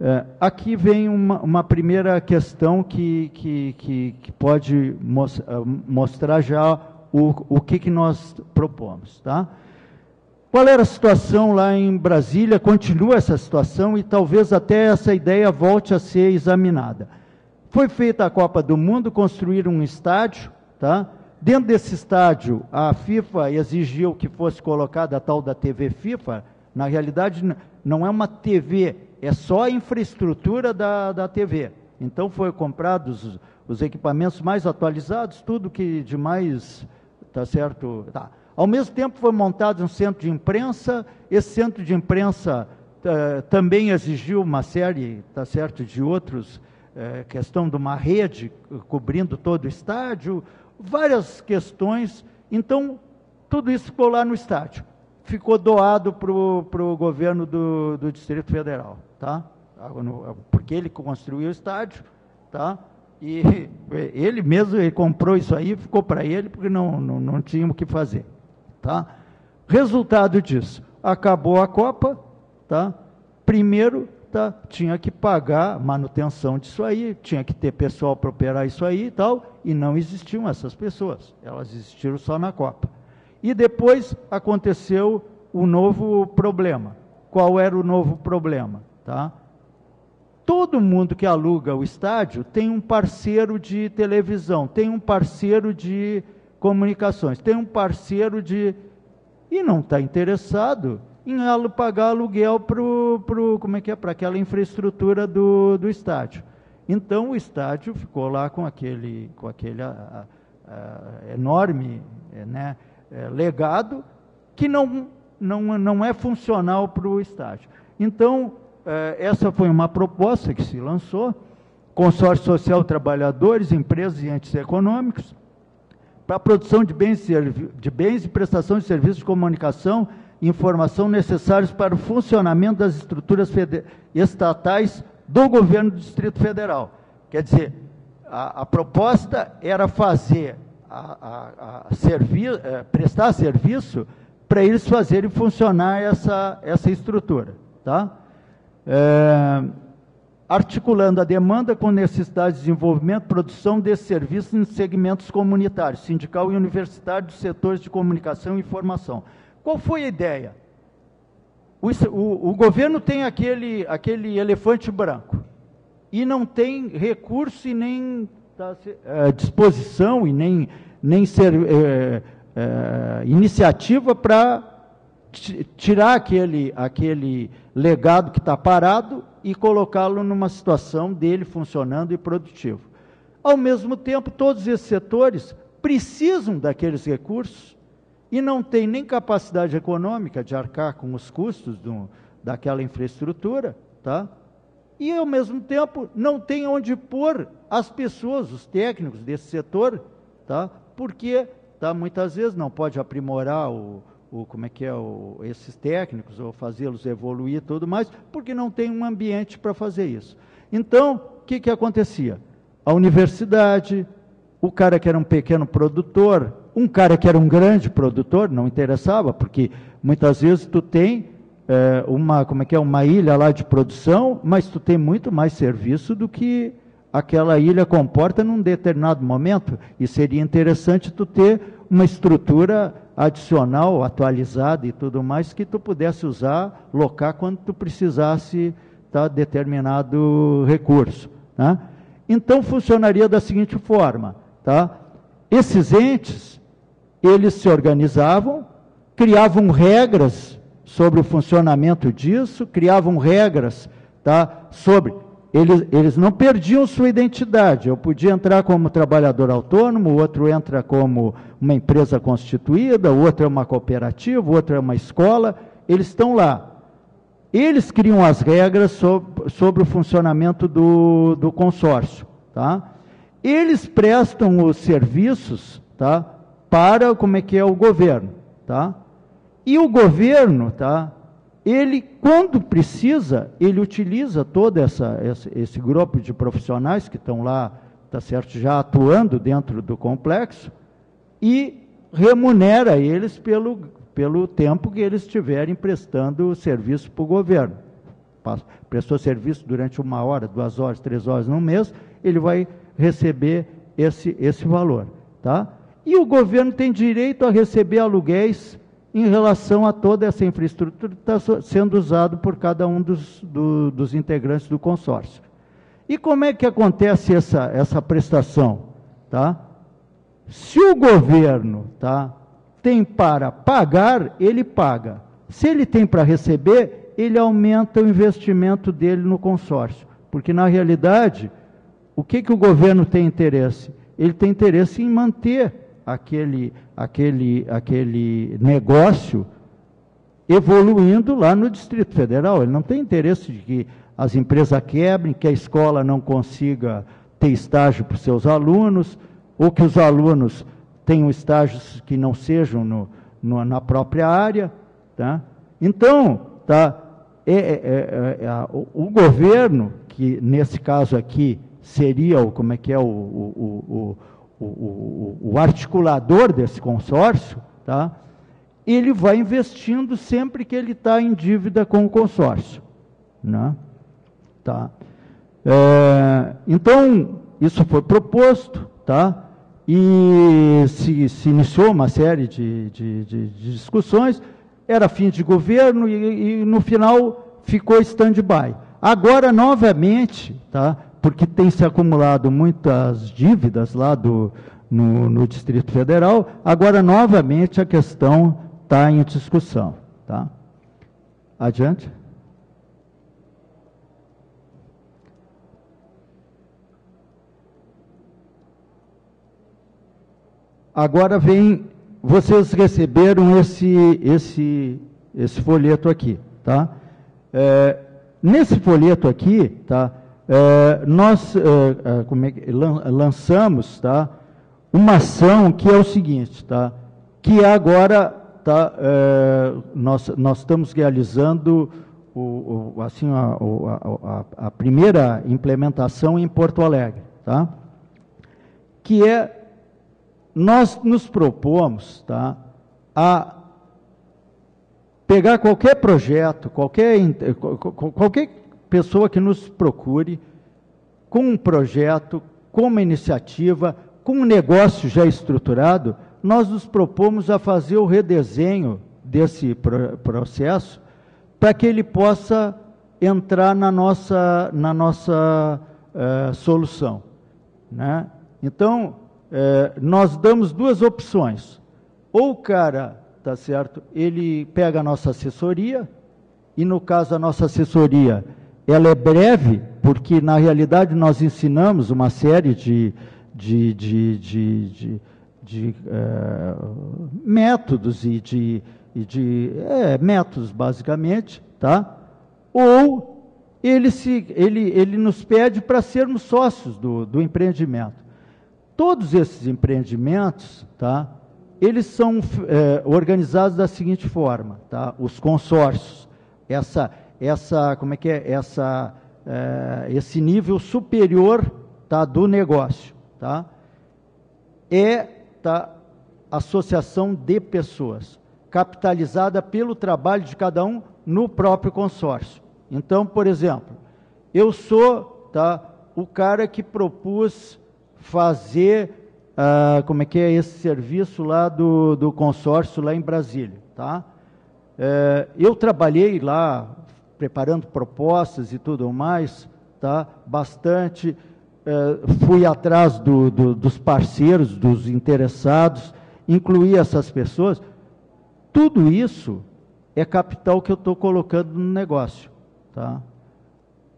É, aqui vem uma, uma primeira questão que, que, que, que pode mos, mostrar já o, o que, que nós propomos. Tá? Qual era a situação lá em Brasília? Continua essa situação e talvez até essa ideia volte a ser examinada. Foi feita a Copa do Mundo, construíram um estádio. Tá? Dentro desse estádio, a FIFA exigiu que fosse colocada a tal da T V FIFA. Na realidade, não é uma T V, é só a infraestrutura da, da T V. Então, foram comprados os, os equipamentos mais atualizados, tudo que de mais, tá certo? Tá. Ao mesmo tempo, foi montado um centro de imprensa. Esse centro de imprensa uh, também exigiu uma série, tá certo, de outros, uh, questão de uma rede cobrindo todo o estádio, várias questões. Então, tudo isso ficou lá no estádio. Ficou doado para o governo do, do Distrito Federal, tá? Porque ele construiu o estádio, tá? E ele mesmo ele comprou isso aí, ficou para ele, porque não, não, não tinha o que fazer, tá? Resultado disso, acabou a Copa, tá? Primeiro, tá? Tinha que pagar manutenção disso aí, tinha que ter pessoal para operar isso aí e tal, e não existiam essas pessoas, elas existiram só na Copa. E depois aconteceu o novo problema. Qual era o novo problema? Tá? Todo mundo que aluga o estádio tem um parceiro de televisão, tem um parceiro de comunicações, tem um parceiro de... E não está interessado em alu- pagar aluguel pro, pro, como é que é? Para aquela infraestrutura do, do estádio. Então o estádio ficou lá com aquele, com aquele a, a, a, enorme... né? É, legado, que não, não, não é funcional para o estádio. Então, é, essa foi uma proposta que se lançou, consórcio social, trabalhadores, empresas e entes econômicos, para a produção de bens, de bens e prestação de serviços de comunicação e informação necessários para o funcionamento das estruturas estatais do governo do Distrito Federal. Quer dizer, a, a proposta era fazer, a, a, a servi é, prestar serviço para eles fazerem funcionar essa, essa estrutura. Tá? É, articulando a demanda com necessidade de desenvolvimento, produção desses serviços em segmentos comunitários, sindical e universitário dos setores de comunicação e informação. Qual foi a ideia? O, o, o governo tem aquele, aquele elefante branco e não tem recurso e nem tá, é, disposição e nem, nem ser, é, é, iniciativa para tirar aquele, aquele legado que está parado e colocá-lo numa situação dele funcionando e produtivo. Ao mesmo tempo, todos esses setores precisam daqueles recursos e não tem nem capacidade econômica de arcar com os custos do, daquela infraestrutura, tá? E, ao mesmo tempo, não tem onde pôr as pessoas, os técnicos desse setor, tá? Porque, tá, muitas vezes, não pode aprimorar o, o, como é que é, o, esses técnicos, ou fazê-los evoluir e tudo mais, porque não tem um ambiente para fazer isso. Então, o que, que acontecia? A universidade, o cara que era um pequeno produtor, um cara que era um grande produtor, não interessava, porque muitas vezes tu tem é, uma, como é que é, uma ilha lá de produção, mas tu tem muito mais serviço do que aquela ilha comporta num determinado momento, e seria interessante tu ter uma estrutura adicional, atualizada e tudo mais, que tu pudesse usar, locar quando tu precisasse tá, determinado recurso. Né? Então, funcionaria da seguinte forma, tá? Esses entes, eles se organizavam, criavam regras sobre o funcionamento disso, criavam regras, tá, sobre... Eles, eles não perdiam sua identidade. Eu podia entrar como trabalhador autônomo, o outro entra como uma empresa constituída, o outro é uma cooperativa, o outro é uma escola. Eles estão lá. Eles criam as regras sobre, sobre o funcionamento do, do consórcio. Tá? Eles prestam os serviços... Tá? Para como é que é o governo, tá? E o governo, tá? Ele, quando precisa, ele utiliza todo essa, esse, esse grupo de profissionais que estão lá, tá certo, já atuando dentro do complexo e remunera eles pelo, pelo tempo que eles estiverem prestando serviço para o governo. Prestou serviço durante uma hora, duas horas, três horas no mês, ele vai receber esse, esse valor, tá? E o governo tem direito a receber aluguéis em relação a toda essa infraestrutura que está sendo usada por cada um dos, do, dos integrantes do consórcio. E como é que acontece essa, essa prestação? Tá? Se o governo, tá, tem para pagar, ele paga. Se ele tem para receber, ele aumenta o investimento dele no consórcio. Porque, na realidade, o que, que o governo tem interesse? Ele tem interesse em manter aquele, aquele, aquele negócio evoluindo lá no Distrito Federal. Ele não tem interesse de que as empresas quebrem, que a escola não consiga ter estágio para os seus alunos, ou que os alunos tenham estágios que não sejam no, no, na própria área. Tá? Então, tá, é, é, é, é, o, o governo, que nesse caso aqui seria o, como é que é, o, o, o, o O, o, o articulador desse consórcio, tá? Ele vai investindo sempre que ele está em dívida com o consórcio. Né? Tá. É, então, isso foi proposto, tá? E se, se iniciou uma série de, de, de, de discussões, era fim de governo e, e no final ficou stand-by. Agora, novamente, tá? Porque tem se acumulado muitas dívidas lá do, no, no Distrito Federal, agora, novamente, a questão está em discussão. Tá? Adiante. Agora vem, vocês receberam esse, esse, esse folheto aqui. Tá? É, nesse folheto aqui, tá? É, nós é, como é, lançamos, tá, uma ação que é o seguinte, tá? Que agora tá, é, nós, nós estamos realizando o, o, assim, a, a, a primeira implementação em Porto Alegre, tá? Que é, nós nos propomos, tá, a pegar qualquer projeto, qualquer, qualquer pessoa que nos procure com um projeto, com uma iniciativa, com um negócio já estruturado, nós nos propomos a fazer o redesenho desse pro processo para que ele possa entrar na nossa, na nossa eh, solução, né? Então, eh, nós damos duas opções. Ou o cara, tá certo, ele pega a nossa assessoria, e no caso a nossa assessoria, ela é breve, porque na realidade nós ensinamos uma série de, de, de, de, de, de, de é, métodos e de, e de é, métodos basicamente, tá? Ou ele, se, ele, ele nos pede para sermos sócios do, do empreendimento. Todos esses empreendimentos, tá? Eles são é, organizados da seguinte forma, tá? Os consórcios, essa essa como é que é essa é, esse nível superior, tá, do negócio, tá, é, tá, associação de pessoas capitalizada pelo trabalho de cada um no próprio consórcio. Então, por exemplo, eu sou, tá, o cara que propus fazer ah, como é que é esse serviço lá do, do consórcio lá em Brasília, tá? É, eu trabalhei lá preparando propostas e tudo mais, tá? Bastante, eh, fui atrás do, do, dos parceiros, dos interessados, incluí essas pessoas. Tudo isso é capital que eu estou colocando no negócio, tá?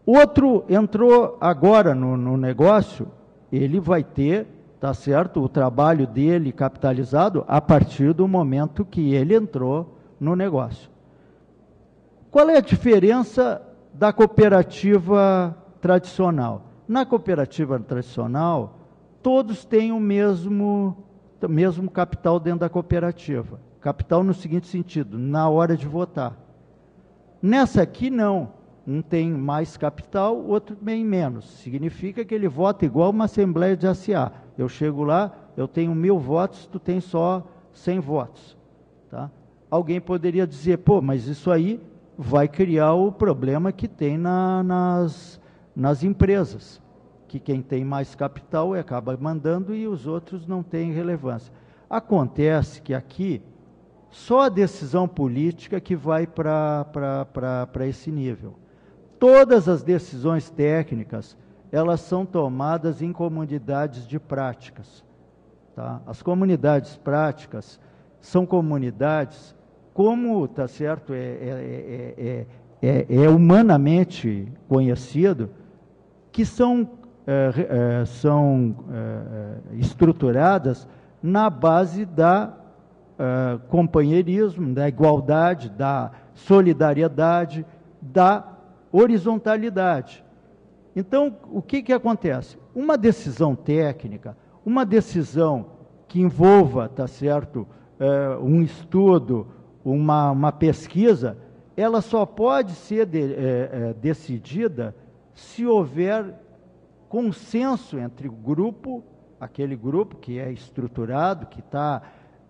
Outro entrou agora no, no negócio, ele vai ter, tá certo, o trabalho dele capitalizado a partir do momento que ele entrou no negócio. Qual é a diferença da cooperativa tradicional? Na cooperativa tradicional, todos têm o mesmo, o mesmo capital dentro da cooperativa. Capital no seguinte sentido, na hora de votar. Nessa aqui, não. Um tem mais capital, o outro bem menos. Significa que ele vota igual uma assembleia de A C A. Eu chego lá, eu tenho mil votos, tu tem só cem votos. Tá? Alguém poderia dizer, pô, mas isso aí vai criar o problema que tem na, nas, nas empresas, que quem tem mais capital acaba mandando e os outros não têm relevância. Acontece que aqui, só a decisão política que vai para esse nível. Todas as decisões técnicas, elas são tomadas em comunidades de práticas, tá? As comunidades práticas são comunidades... Como, tá certo, é, é, é, é, é humanamente conhecido, que são, é, é, são é, estruturadas na base da é, companheirismo, da igualdade, da solidariedade, da horizontalidade. Então, o que que acontece? Uma decisão técnica, uma decisão que envolva, tá certo, é, um estudo, Uma, uma pesquisa, ela só pode ser de, é, é, decidida se houver consenso entre o grupo, aquele grupo que é estruturado, que, tá,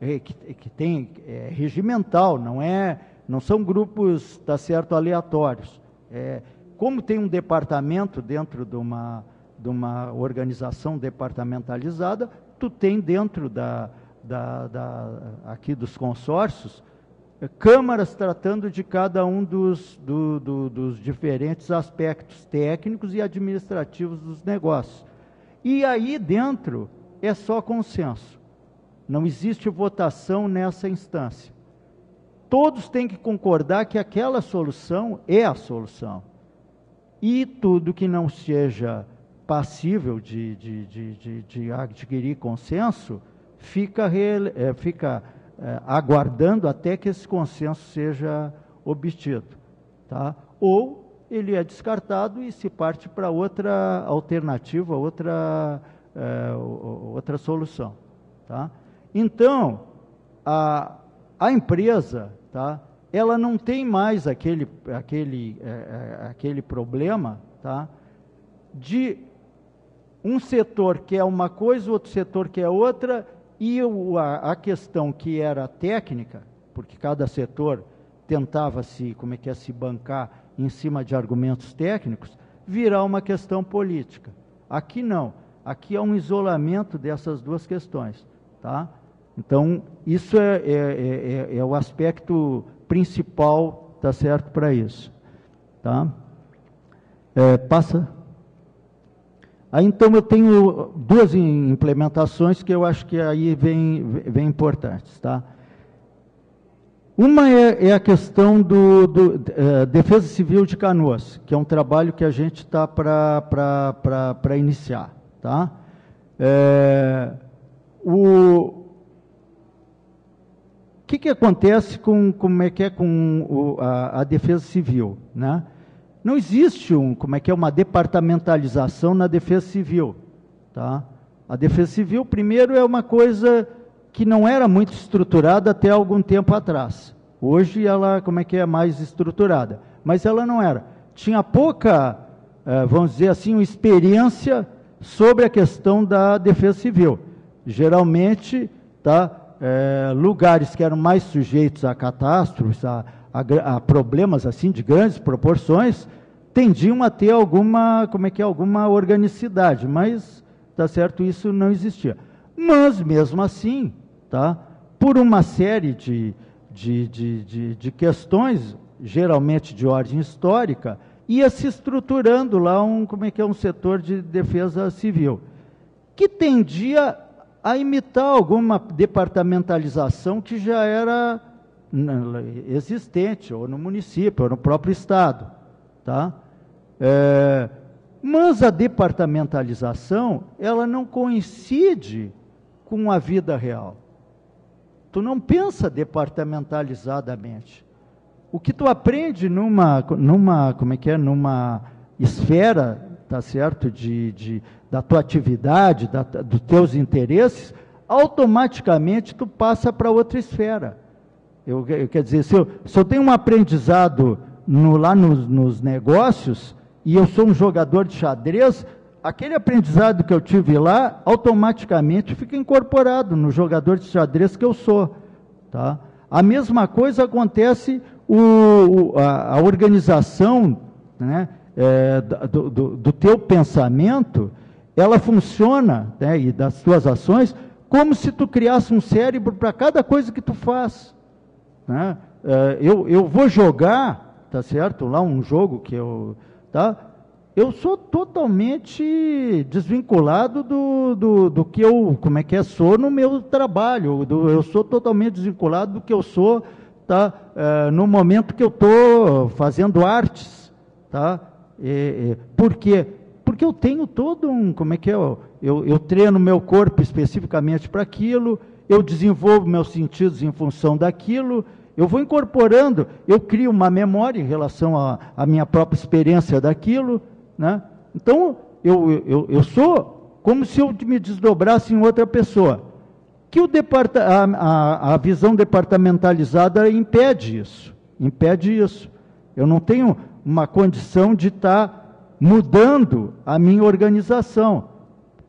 é, que, que tem é, regimental, não, é, não são grupos, tá certo, aleatórios. É, como tem um departamento dentro de uma, de uma organização departamentalizada, tu tem dentro da, da, da, aqui dos consórcios, câmaras tratando de cada um dos, do, do, dos diferentes aspectos técnicos e administrativos dos negócios. E aí dentro é só consenso. Não existe votação nessa instância. Todos têm que concordar que aquela solução é a solução. E tudo que não seja passível de, de, de, de, de adquirir consenso fica... Re, é, fica É, aguardando até que esse consenso seja obtido, tá? Ou ele é descartado e se parte para outra alternativa, outra, é, outra solução. Tá? Então, a, a empresa, tá, ela não tem mais aquele, aquele, é, aquele problema, tá, de um setor que é uma coisa, outro setor que é outra, e o, a, a questão que era técnica, porque cada setor tentava se, como é que é, se bancar em cima de argumentos técnicos, virá uma questão política. Aqui não. Aqui é um isolamento dessas duas questões. Tá? Então, isso é, é, é, é o aspecto principal, tá certo, para isso. Tá? É, passa. Aí, então, eu tenho duas implementações que eu acho que aí vem, vem importantes. Tá? Uma é, é a questão do, do uh, Defesa Civil de Canoas, que é um trabalho que a gente está para iniciar. Tá? É, o que, que acontece com, como é que é com o, a, a Defesa Civil? Né? Não existe um, como é que é, uma departamentalização na Defesa Civil. Tá? A Defesa Civil, primeiro, é uma coisa que não era muito estruturada até algum tempo atrás. Hoje ela, como é que é, mais estruturada. Mas ela não era. Tinha pouca, vamos dizer assim, experiência sobre a questão da defesa civil. Geralmente, tá, é, lugares que eram mais sujeitos a catástrofes, a, a, a problemas assim de grandes proporções, tendiam a ter alguma, como é que é, alguma organicidade. Mas, tá certo, isso não existia. Mas, mesmo assim, tá, por uma série de, de, de, de, de questões, geralmente de ordem histórica, ia se estruturando lá um, como é que é, um setor de defesa civil, que tendia a imitar alguma departamentalização que já era existente, ou no município, ou no próprio Estado. Tá? É, mas a departamentalização, ela não coincide com a vida real. Tu não pensa departamentalizadamente. O que tu aprende numa, numa, como é que é, numa esfera, tá certo, de, de, da tua atividade, da, dos teus interesses, automaticamente tu passa para outra esfera. Eu, eu quer dizer, se eu, se eu tenho um aprendizado no, lá nos, nos negócios, e eu sou um jogador de xadrez, aquele aprendizado que eu tive lá, automaticamente fica incorporado no jogador de xadrez que eu sou. Tá? A mesma coisa acontece o, a, a organização, né, é, do, do, do teu pensamento, ela funciona, né, e das tuas ações, como se tu criasse um cérebro para cada coisa que tu faz. Né? É, eu, eu vou jogar, tá certo? Lá um jogo que eu... Tá? Eu sou totalmente desvinculado do, do, do que eu, como é que é, sou no meu trabalho, do, eu sou totalmente desvinculado do que eu sou, tá? É, no momento que eu estou fazendo artes, tá? É, é, por quê? Porque eu tenho todo um, como é que é, eu, eu treino meu corpo especificamente para aquilo, eu desenvolvo meus sentidos em função daquilo, eu vou incorporando, eu crio uma memória em relação à minha própria experiência daquilo, né? Então, eu, eu, eu sou como se eu me desdobrasse em outra pessoa. Que o departa- a, a, a visão departamentalizada impede isso, impede isso. Eu não tenho uma condição de estar mudando a minha organização.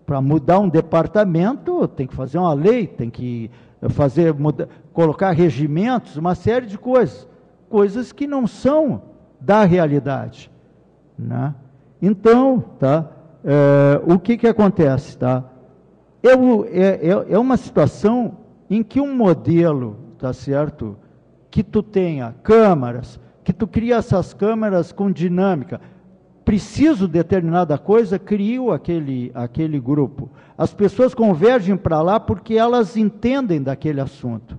Para mudar um departamento, tem que fazer uma lei, tem que fazer, muda, colocar regimentos, uma série de coisas, coisas que não são da realidade, né? Então, tá, é, o que que acontece, tá? Eu, é, é, é uma situação em que um modelo, tá certo, que tu tenha câmaras, que tu cria essas câmaras com dinâmica, preciso de determinada coisa, criou aquele, aquele grupo. As pessoas convergem para lá porque elas entendem daquele assunto.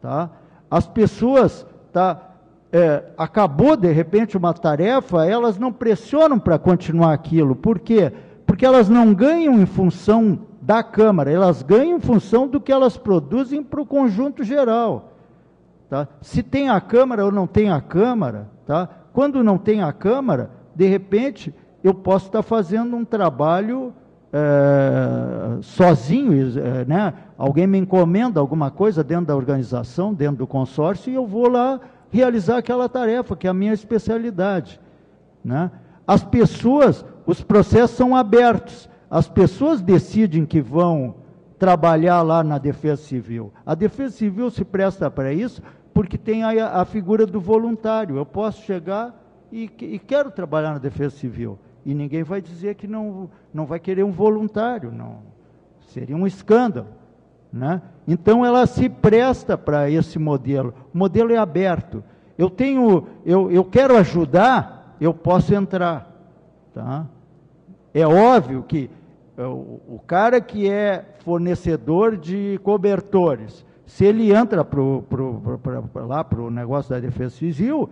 Tá? As pessoas, tá, é, acabou de repente uma tarefa, elas não pressionam para continuar aquilo. Por quê? Porque elas não ganham em função da Câmara, elas ganham em função do que elas produzem para o conjunto geral. Tá? Se tem a Câmara ou não tem a Câmara, tá? Quando não tem a Câmara, de repente, eu posso estar fazendo um trabalho é, sozinho, é, né? Alguém me encomenda alguma coisa dentro da organização, dentro do consórcio, e eu vou lá realizar aquela tarefa, que é a minha especialidade, né? As pessoas, os processos são abertos, as pessoas decidem que vão trabalhar lá na Defesa Civil. A Defesa Civil se presta para isso porque tem a, a figura do voluntário. Eu posso chegar e, e quero trabalhar na Defesa Civil. E ninguém vai dizer que não, não vai querer um voluntário. Não. Seria um escândalo, né? Então, ela se presta para esse modelo. O modelo é aberto. Eu tenho, eu, eu quero ajudar, eu posso entrar. Tá? É óbvio que o, o cara que é fornecedor de cobertores, se ele entra pro, pro, pro, pro, lá para o negócio da Defesa Civil,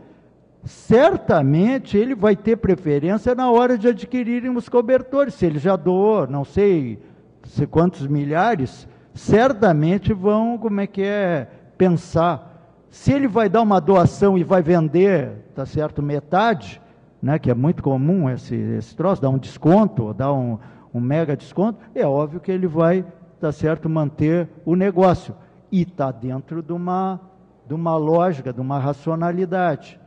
certamente ele vai ter preferência na hora de adquirirem os cobertores. Se ele já doou, não sei, sei quantos milhares, certamente vão, como é que é, pensar. Se ele vai dar uma doação e vai vender, tá certo, metade, né, que é muito comum esse, esse troço, dar um desconto, dar um, um mega desconto, é óbvio que ele vai, tá certo, manter o negócio. E está dentro de uma, de uma lógica, de uma racionalidade,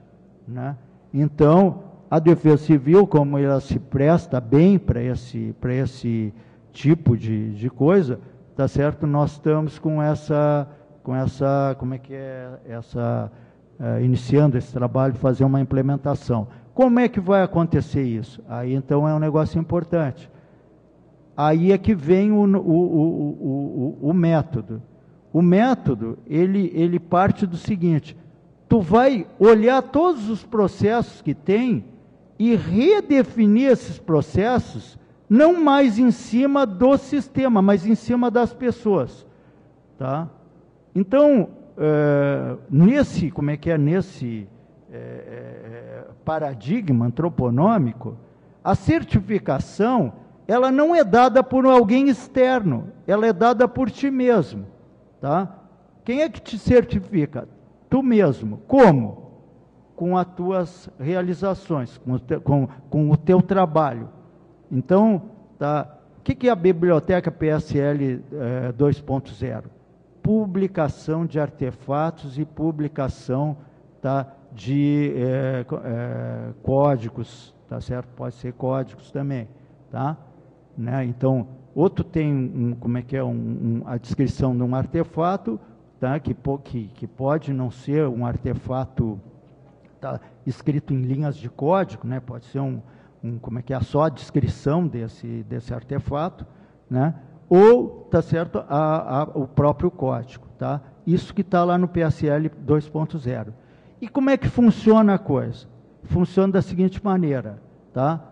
né? Então, a Defesa Civil, como ela se presta bem para esse, para esse tipo de, de coisa, tá certo? Nós estamos com essa, com essa, como é que é, essa, uh, iniciando esse trabalho, fazer uma implementação. Como é que vai acontecer isso? Aí, então, é um negócio importante. Aí é que vem o, o, o, o, o método. O método, ele, ele parte do seguinte: tu vai olhar todos os processos que tem e redefinir esses processos, não mais em cima do sistema, mas em cima das pessoas. Tá? Então, é, nesse, como é que é, nesse é, paradigma antroponômico, a certificação, ela não é dada por alguém externo, ela é dada por ti mesmo. Tá? Quem é que te certifica? Tu mesmo. Como? Com as tuas realizações, com o, te, com, com o teu trabalho. Então, tá? O que, que é a biblioteca P S L eh, dois ponto zero? Publicação de artefatos e publicação, tá, de eh, eh, códigos, tá certo? Pode ser códigos também, tá? Né? Então, ou tu tem um, como é que é, um, um, a descrição de um artefato, tá, que, que, que pode não ser um artefato, tá, escrito em linhas de código, né, pode ser um, um, como é que é, só a descrição desse, desse artefato, né, ou, tá certo, a, a, o próprio código, tá? Isso que está lá no P S L dois ponto zero. E como é que funciona a coisa? Funciona da seguinte maneira, tá?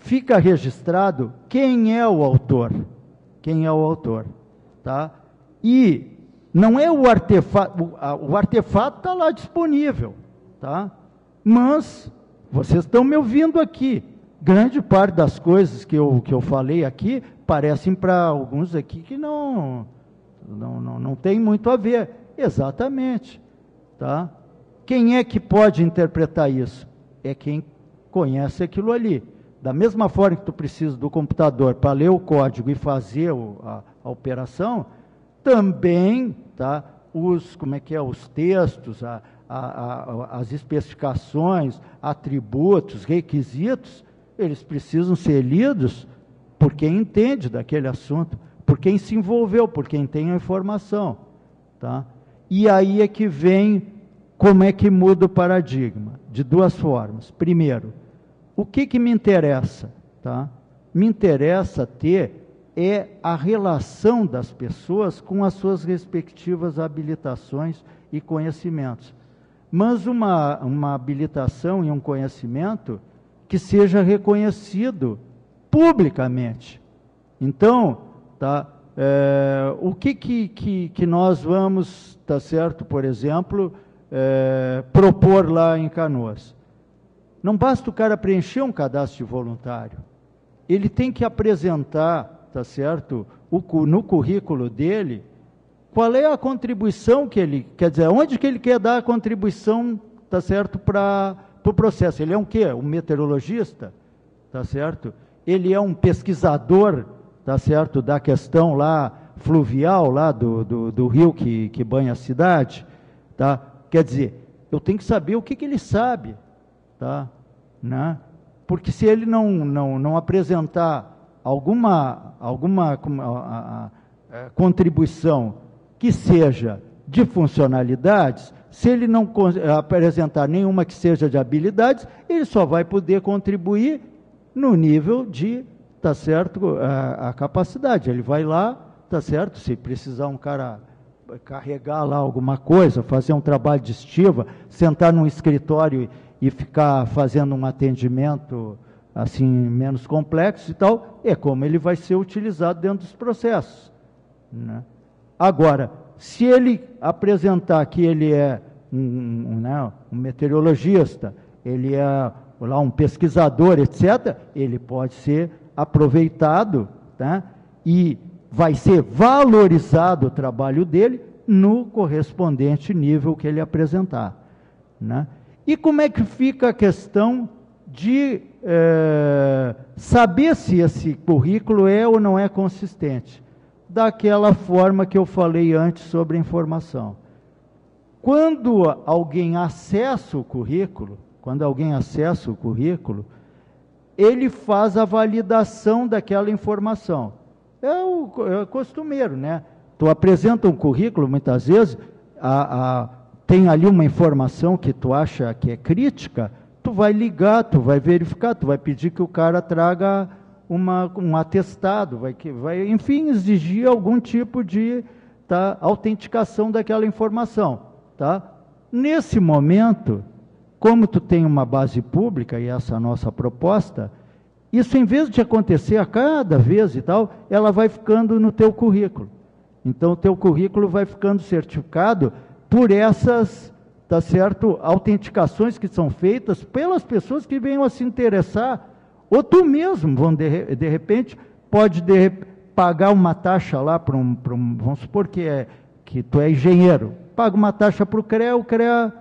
Fica registrado quem é o autor, quem é o autor, tá? E não é o artefato, o artefato está lá disponível, tá? Mas vocês estão me ouvindo aqui. Grande parte das coisas que eu que eu falei aqui parecem para alguns aqui que não não não, não tem muito a ver, exatamente, tá? Quem é que pode interpretar isso? É quem conhece aquilo ali. Da mesma forma que tu precisa do computador para ler o código e fazer o, a, a operação, também, tá, os, como é que é, os textos, a, a, a, as especificações, atributos, requisitos, eles precisam ser lidos por quem entende daquele assunto, por quem se envolveu, por quem tem a informação. Tá? E aí é que vem como é que muda o paradigma, de duas formas. Primeiro, o que que me interessa? Tá? Me interessa ter é a relação das pessoas com as suas respectivas habilitações e conhecimentos. Mas uma, uma habilitação e um conhecimento que seja reconhecido publicamente. Então, tá, é, o que que, que que nós vamos, tá certo, por exemplo, é, propor lá em Canoas? Não basta o cara preencher um cadastro de voluntário. Ele tem que apresentar, tá certo, o, no currículo dele, qual é a contribuição que ele, quer dizer, onde que ele quer dar a contribuição, tá certo, para o processo. Ele é um quê? Um meteorologista, tá certo? Ele é um pesquisador tá certo, da questão lá fluvial, lá do, do, do rio que, que banha a cidade, tá? Quer dizer, eu tenho que saber o que, que ele sabe, tá? Né? Porque se ele não, não, não apresentar alguma, alguma a, a, a contribuição que seja de funcionalidades, se ele não apresentar nenhuma que seja de habilidades, ele só vai poder contribuir no nível de, tá certo, a, a capacidade. Ele vai lá, tá certo, se precisar um cara carregar lá alguma coisa, fazer um trabalho de estiva, sentar num escritório e ficar fazendo um atendimento assim menos complexo e tal, é como ele vai ser utilizado dentro dos processos, né? Agora, se ele apresentar que ele é um, um, né, um meteorologista, ele é lá um pesquisador, etcétera, ele pode ser aproveitado, tá? E vai ser valorizado o trabalho dele no correspondente nível que ele apresentar, né? E como é que fica a questão de é, saber se esse currículo é ou não é consistente? Daquela forma que eu falei antes sobre a informação. Quando alguém acessa o currículo, quando alguém acessa o currículo, ele faz a validação daquela informação. É o, é o costumeiro, né? Tu apresenta um currículo, muitas vezes, a, a, tem ali uma informação que tu acha que é crítica, tu vai ligar, tu vai verificar, tu vai pedir que o cara traga uma, um atestado, vai, que, vai, enfim, exigir algum tipo de tá, autenticação daquela informação. Tá? Nesse momento, como tu tem uma base pública, e essa é a nossa proposta, isso, em vez de acontecer a cada vez e tal, ela vai ficando no teu currículo. Então, o teu currículo vai ficando certificado por essas, tá certo, autenticações que são feitas pelas pessoas que venham a se interessar, ou tu mesmo, vão de, de repente, pode de, pagar uma taxa lá para um, para um, vamos supor que, é, que tu é engenheiro, paga uma taxa para o CREA, o CREA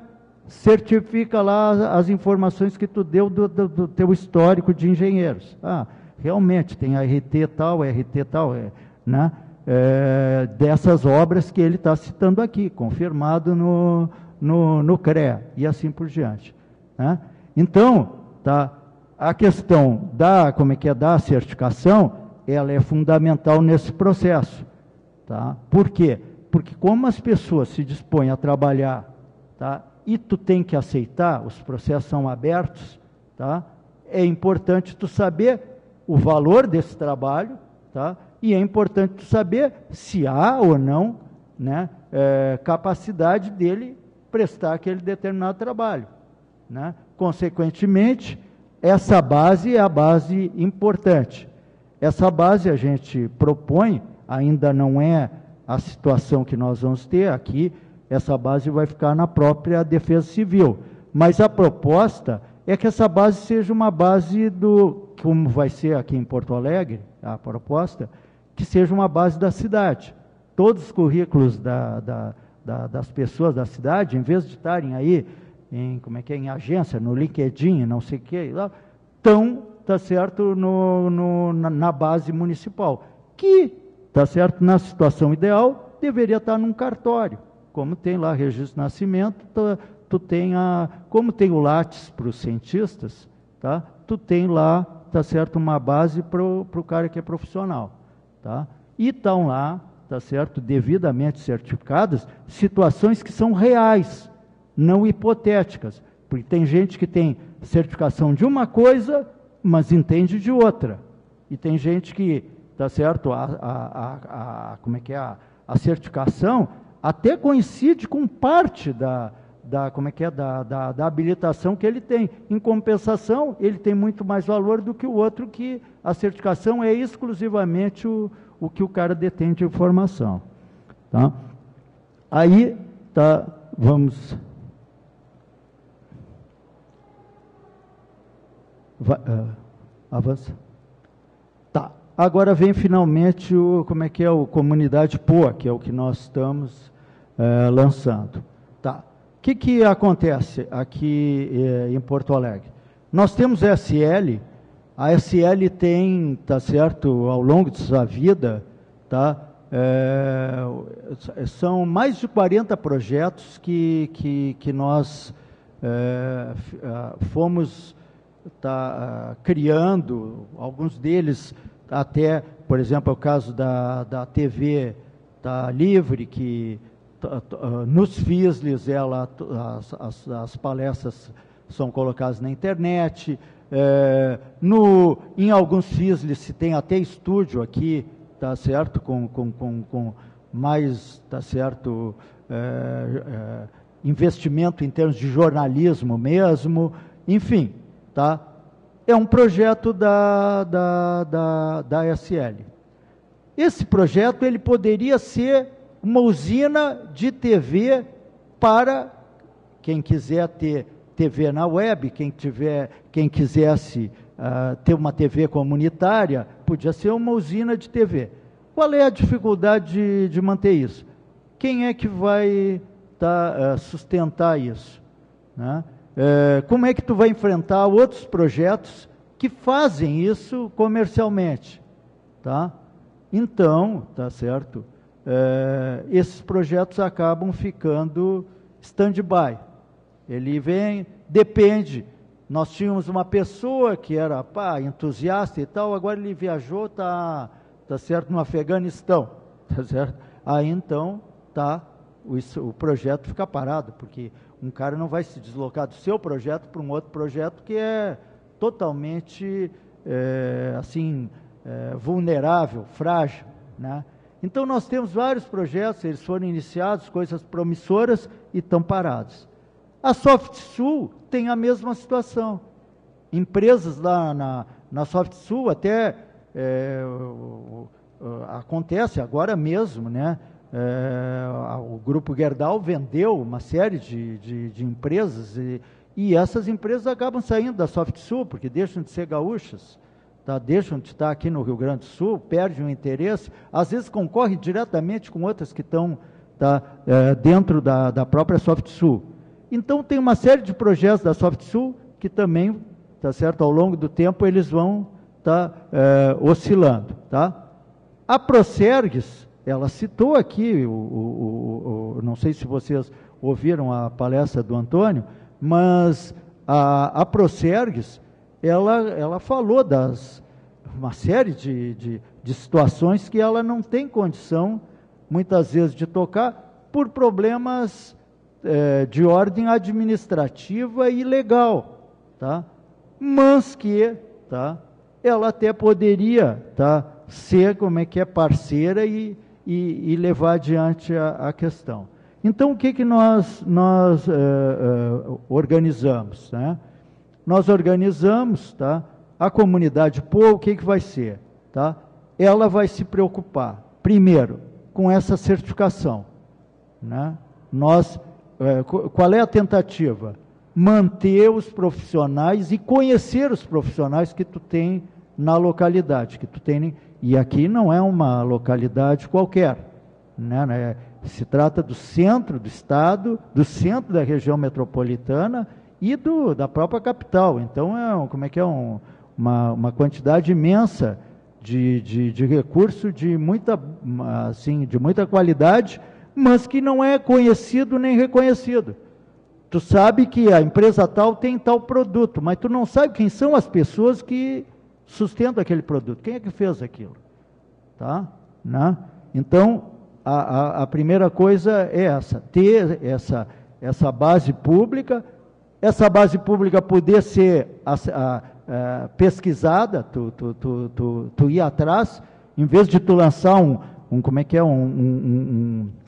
certifica lá as, as informações que tu deu do, do, do teu histórico de engenheiros. Ah, realmente, tem a R T tal, R T tal, é, né? É, dessas obras que ele está citando aqui, confirmado no, no, no CREA, e assim por diante. Né? Então, tá... A questão da, como é que é, da certificação, ela é fundamental nesse processo. Tá? Por quê? Porque como as pessoas se dispõem a trabalhar, tá? E tu tem que aceitar, os processos são abertos, tá? É importante tu saber o valor desse trabalho, tá? E é importante tu saber se há ou não, né, é, capacidade dele prestar aquele determinado trabalho, né? Consequentemente, essa base é a base importante. Essa base a gente propõe, ainda não é a situação que nós vamos ter aqui, essa base vai ficar na própria Defesa Civil. Mas a proposta é que essa base seja uma base do, como vai ser aqui em Porto Alegre, a proposta, que seja uma base da cidade. Todos os currículos da, da, da, das pessoas da cidade, em vez de estarem aí, em, como é que é, em agência, no LinkedIn, não sei o que, estão, tá certo, no, no, na, na base municipal, que, tá certo, na situação ideal, deveria estar num cartório, como tem lá registro de nascimento, tu, tu tem a, como tem o Lattes para os cientistas, tá? Tu tem lá, tá certo, uma base para o cara que é profissional, tá? E estão lá, tá certo, devidamente certificadas, situações que são reais, não hipotéticas, porque tem gente que tem certificação de uma coisa, mas entende de outra. E tem gente que, tá certo, a, a, a, como é que é, a, a certificação até coincide com parte da, da, como é que é, da, da, da habilitação que ele tem. Em compensação, ele tem muito mais valor do que o outro, que a certificação é exclusivamente o, o que o cara detém de informação. Tá? Aí, tá, vamos... Vai, uh, avança. Tá. Agora vem finalmente o, como é que é, o Comunidade P O A, que é o que nós estamos uh, lançando. Tá. O que que acontece aqui uh, em Porto Alegre? Nós temos S L A A S L tem, tá certo, ao longo de sua vida, tá, é, são mais de quarenta projetos que, que, que nós é, fomos tá, criando, alguns deles até, por exemplo, é o caso da, da T V tá, livre, que tá, tá, nos F I S Ls ela, as, as, as palestras são colocadas na internet. É, no, em alguns F I S Ls se tem até estúdio aqui, tá certo, com, com, com, com mais, tá certo, é, é, investimento em termos de jornalismo mesmo, enfim, tá? É um projeto da, da, da, da A S L. Esse projeto, ele poderia ser uma usina de T V para quem quiser ter T V na web, quem tiver, quem quisesse uh, ter uma T V comunitária, podia ser uma usina de T V. Qual é a dificuldade de, de manter isso? Quem é que vai tá, uh, sustentar isso? Né? Uh, como é que tu vai enfrentar outros projetos que fazem isso comercialmente? Tá? Então, tá certo, uh, esses projetos acabam ficando stand-by. Ele vem, depende. Nós tínhamos uma pessoa que era pá, entusiasta e tal, agora ele viajou, tá, tá certo, no Afeganistão, tá certo? Aí então, tá, o, o projeto fica parado, porque um cara não vai se deslocar do seu projeto para um outro projeto que é totalmente, é, assim, é, vulnerável, frágil, né? Então nós temos vários projetos, eles foram iniciados, coisas promissoras e estão parados. A Soft Sul tem a mesma situação. Empresas lá na, na Soft Sul até é, o, o, acontece agora mesmo, né? É, o grupo Gerdau vendeu uma série de, de, de empresas e, e essas empresas acabam saindo da Soft Sul porque deixam de ser gaúchas, tá? Deixam de estar aqui no Rio Grande do Sul, perdem o interesse, às vezes concorrem diretamente com outras que estão tá, é, dentro da, da própria Soft Sul. Então, tem uma série de projetos da Soft Sul que também, tá certo, ao longo do tempo, eles vão tá, é, oscilando. Tá? A Procergs, ela citou aqui, o, o, o, não sei se vocês ouviram a palestra do Antônio, mas a, a Procergs, ela, ela falou das uma série de, de, de situações que ela não tem condição, muitas vezes, de tocar por problemas de ordem administrativa e legal, tá? Mas que tá, ela até poderia tá, ser, como é que é, parceira e, e, e levar adiante a, a questão. Então, o que, que nós, nós uh, uh, organizamos? Né? Nós organizamos, tá, a comunidade P O U, o que, que vai ser? Tá? Ela vai se preocupar, primeiro, com essa certificação. Né? Nós... Qual é a tentativa? Manter os profissionais e conhecer os profissionais que tu tem na localidade, que tu tem, e aqui não é uma localidade qualquer, né? Se trata do centro do estado, do centro da região metropolitana e do, da própria capital. Então, é um, como é que é um, uma, uma quantidade imensa de, de, de recurso de muita, assim, de muita qualidade, mas que não é conhecido nem reconhecido. Tu sabe que a empresa tal tem tal produto, mas tu não sabe quem são as pessoas que sustentam aquele produto. Quem é que fez aquilo? Tá? Né? Então, a, a, a primeira coisa é essa, ter essa, essa base pública, essa base pública poder ser a, a, a, pesquisada, tu, tu, tu, tu, tu ir atrás, em vez de tu lançar um, um como é que é, um... um, um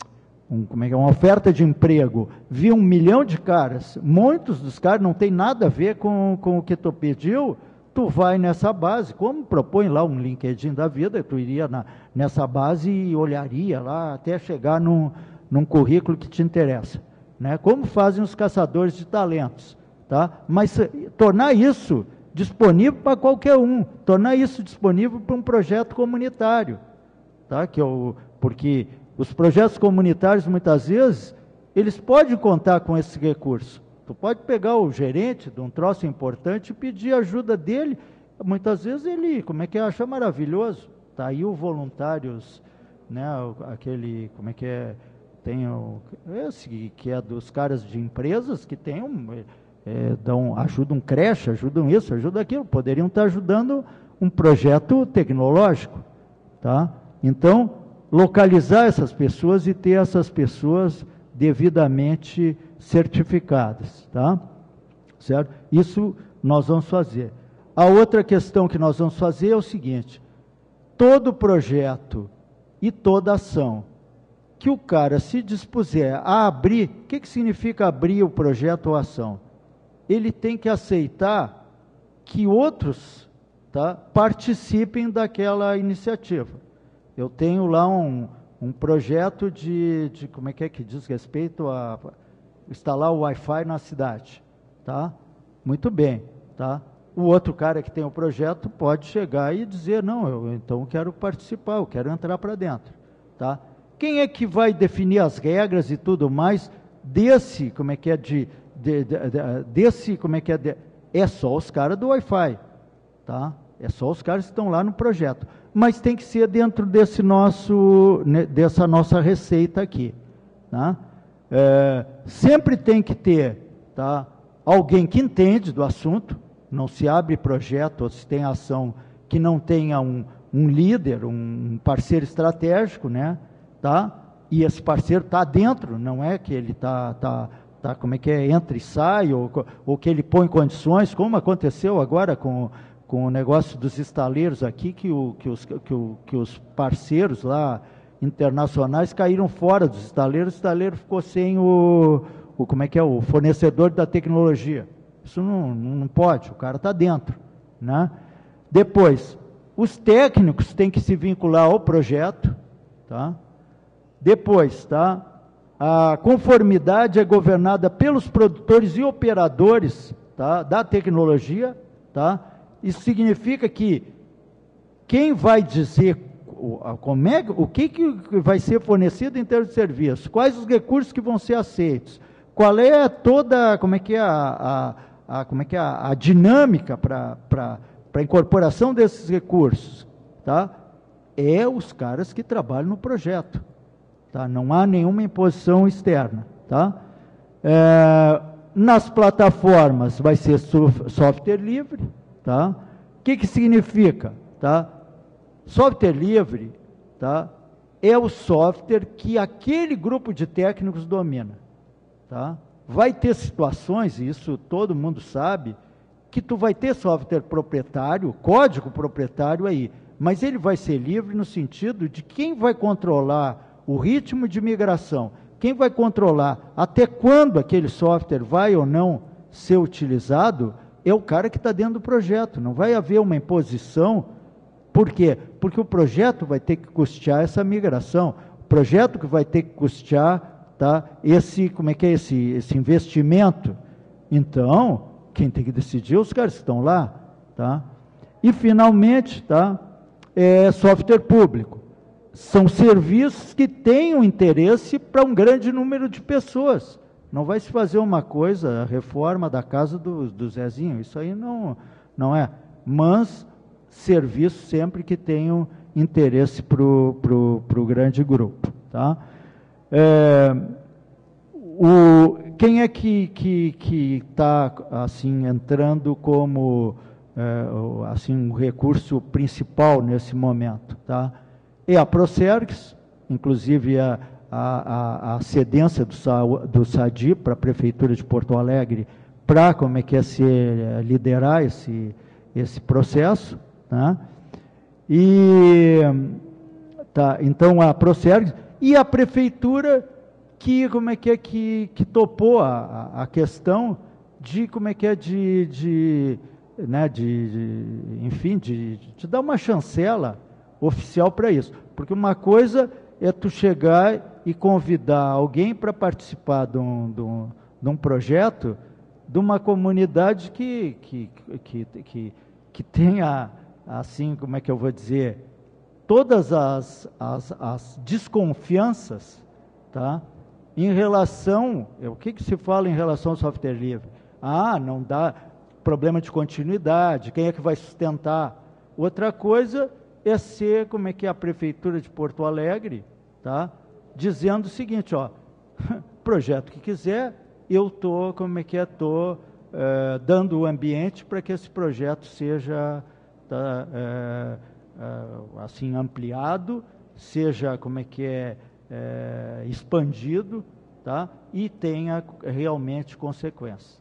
Um, como é que é, uma oferta de emprego, vi um milhão de caras, muitos dos caras não tem nada a ver com, com o que tu pediu, tu vai nessa base, como propõe lá um LinkedIn da vida, tu iria na, nessa base e olharia lá até chegar num, num currículo que te interessa, né? Como fazem os caçadores de talentos, tá? Mas tornar isso disponível para qualquer um, tornar isso disponível para um projeto comunitário, tá? Que eu, porque... Os projetos comunitários, muitas vezes, eles podem contar com esse recurso. Tu pode pegar o gerente de um troço importante e pedir ajuda dele muitas vezes ele, como é que é, acha maravilhoso. Tá aí o Voluntários, né, aquele, como é que é, tem o, esse que é dos caras de empresas que tem um, é, dão, ajudam creche, ajudam isso, ajudam aquilo, poderiam estar ajudando um projeto tecnológico, tá? Então, localizar essas pessoas e ter essas pessoas devidamente certificadas, tá? Certo? Isso nós vamos fazer. A outra questão que nós vamos fazer é o seguinte: todo projeto e toda ação que o cara se dispuser a abrir, o que, que significa abrir o projeto ou ação? Ele tem que aceitar que outros, tá, participem daquela iniciativa. Eu tenho lá um, um projeto de, de, como é que é que diz respeito a instalar o Wi-Fi na cidade, tá? Muito bem, tá? O outro cara que tem o projeto pode chegar e dizer, não, eu então quero participar, eu quero entrar para dentro, tá? Quem é que vai definir as regras e tudo mais desse, como é que é, de, de, de, de desse, como é que é, de, é só os caras do Wi-Fi, tá? É só os caras que estão lá no projeto, mas tem que ser dentro desse nosso, dessa nossa receita aqui, tá? É, sempre tem que ter, tá, alguém que entende do assunto. Não se abre projeto ou se tem ação que não tenha um, um líder, um parceiro estratégico, né? Tá? E esse parceiro está dentro, não é que ele está, tá, tá, como é que é, entra e sai, ou, ou que ele põe condições, como aconteceu agora com, com o negócio dos estaleiros aqui, que, o, que, os, que, o, que os parceiros lá internacionais caíram fora dos estaleiros, o estaleiro ficou sem o, o, como é que é, o fornecedor da tecnologia. Isso não, não pode, o cara está dentro, né? Depois, os técnicos têm que se vincular ao projeto, tá? Depois, tá? A conformidade é governada pelos produtores e operadores, tá, da tecnologia, tá? Isso significa que quem vai dizer como é, o que, que vai ser fornecido em termos de serviço, quais os recursos que vão ser aceitos, qual é toda, como é que é a, a A, como é que é a, a dinâmica para para incorporação desses recursos, tá? É os caras que trabalham no projeto, tá? Não há nenhuma imposição externa, tá? É, nas plataformas vai ser software livre, tá? O que que significa, tá? Software livre, tá? É o software que aquele grupo de técnicos domina, tá? Vai ter situações, e isso todo mundo sabe, que tu vai ter software proprietário, código proprietário aí, mas ele vai ser livre no sentido de quem vai controlar o ritmo de migração, quem vai controlar até quando aquele software vai ou não ser utilizado, é o cara que está dentro do projeto. Não vai haver uma imposição. Por quê? Porque o projeto vai ter que custear essa migração, o projeto que vai ter que custear, tá, esse, como é que é, esse, esse investimento. Então, quem tem que decidir é os caras que estão lá, tá? E finalmente, tá, é software público. São serviços que têm um interesse para um grande número de pessoas. Não vai se fazer uma coisa, a reforma da casa do, do Zezinho, isso aí não, não é. Mas serviços sempre que tenham interesse para o grande grupo, tá? É, o, quem é que que que está assim entrando como é, assim um recurso principal nesse momento, tá? É a Procergs, inclusive a a, a, a cedência do do Sadi para a prefeitura de Porto Alegre para como é que é se liderar esse esse processo, tá? E tá, então a Procergs e a prefeitura que, como é que é, que, que topou a, a questão de, como é que é, de, de, né, de, de enfim, de, de dar uma chancela oficial para isso. Porque uma coisa é tu chegar e convidar alguém para participar de um, de, um, de um projeto de uma comunidade que, que, que, que, que tenha, assim, como é que eu vou dizer, todas as, as, as desconfianças, tá, em relação, o que, que se fala em relação ao software livre? Ah, não dá, problema de continuidade, quem é que vai sustentar. Outra coisa é ser, como é que é a Prefeitura de Porto Alegre, tá, dizendo o seguinte, ó, projeto que quiser, eu tô, como é que é, tô é, dando o ambiente para que esse projeto seja, tá, é, é, assim, ampliado, seja, como é que é, é expandido, tá, e tenha realmente consequências.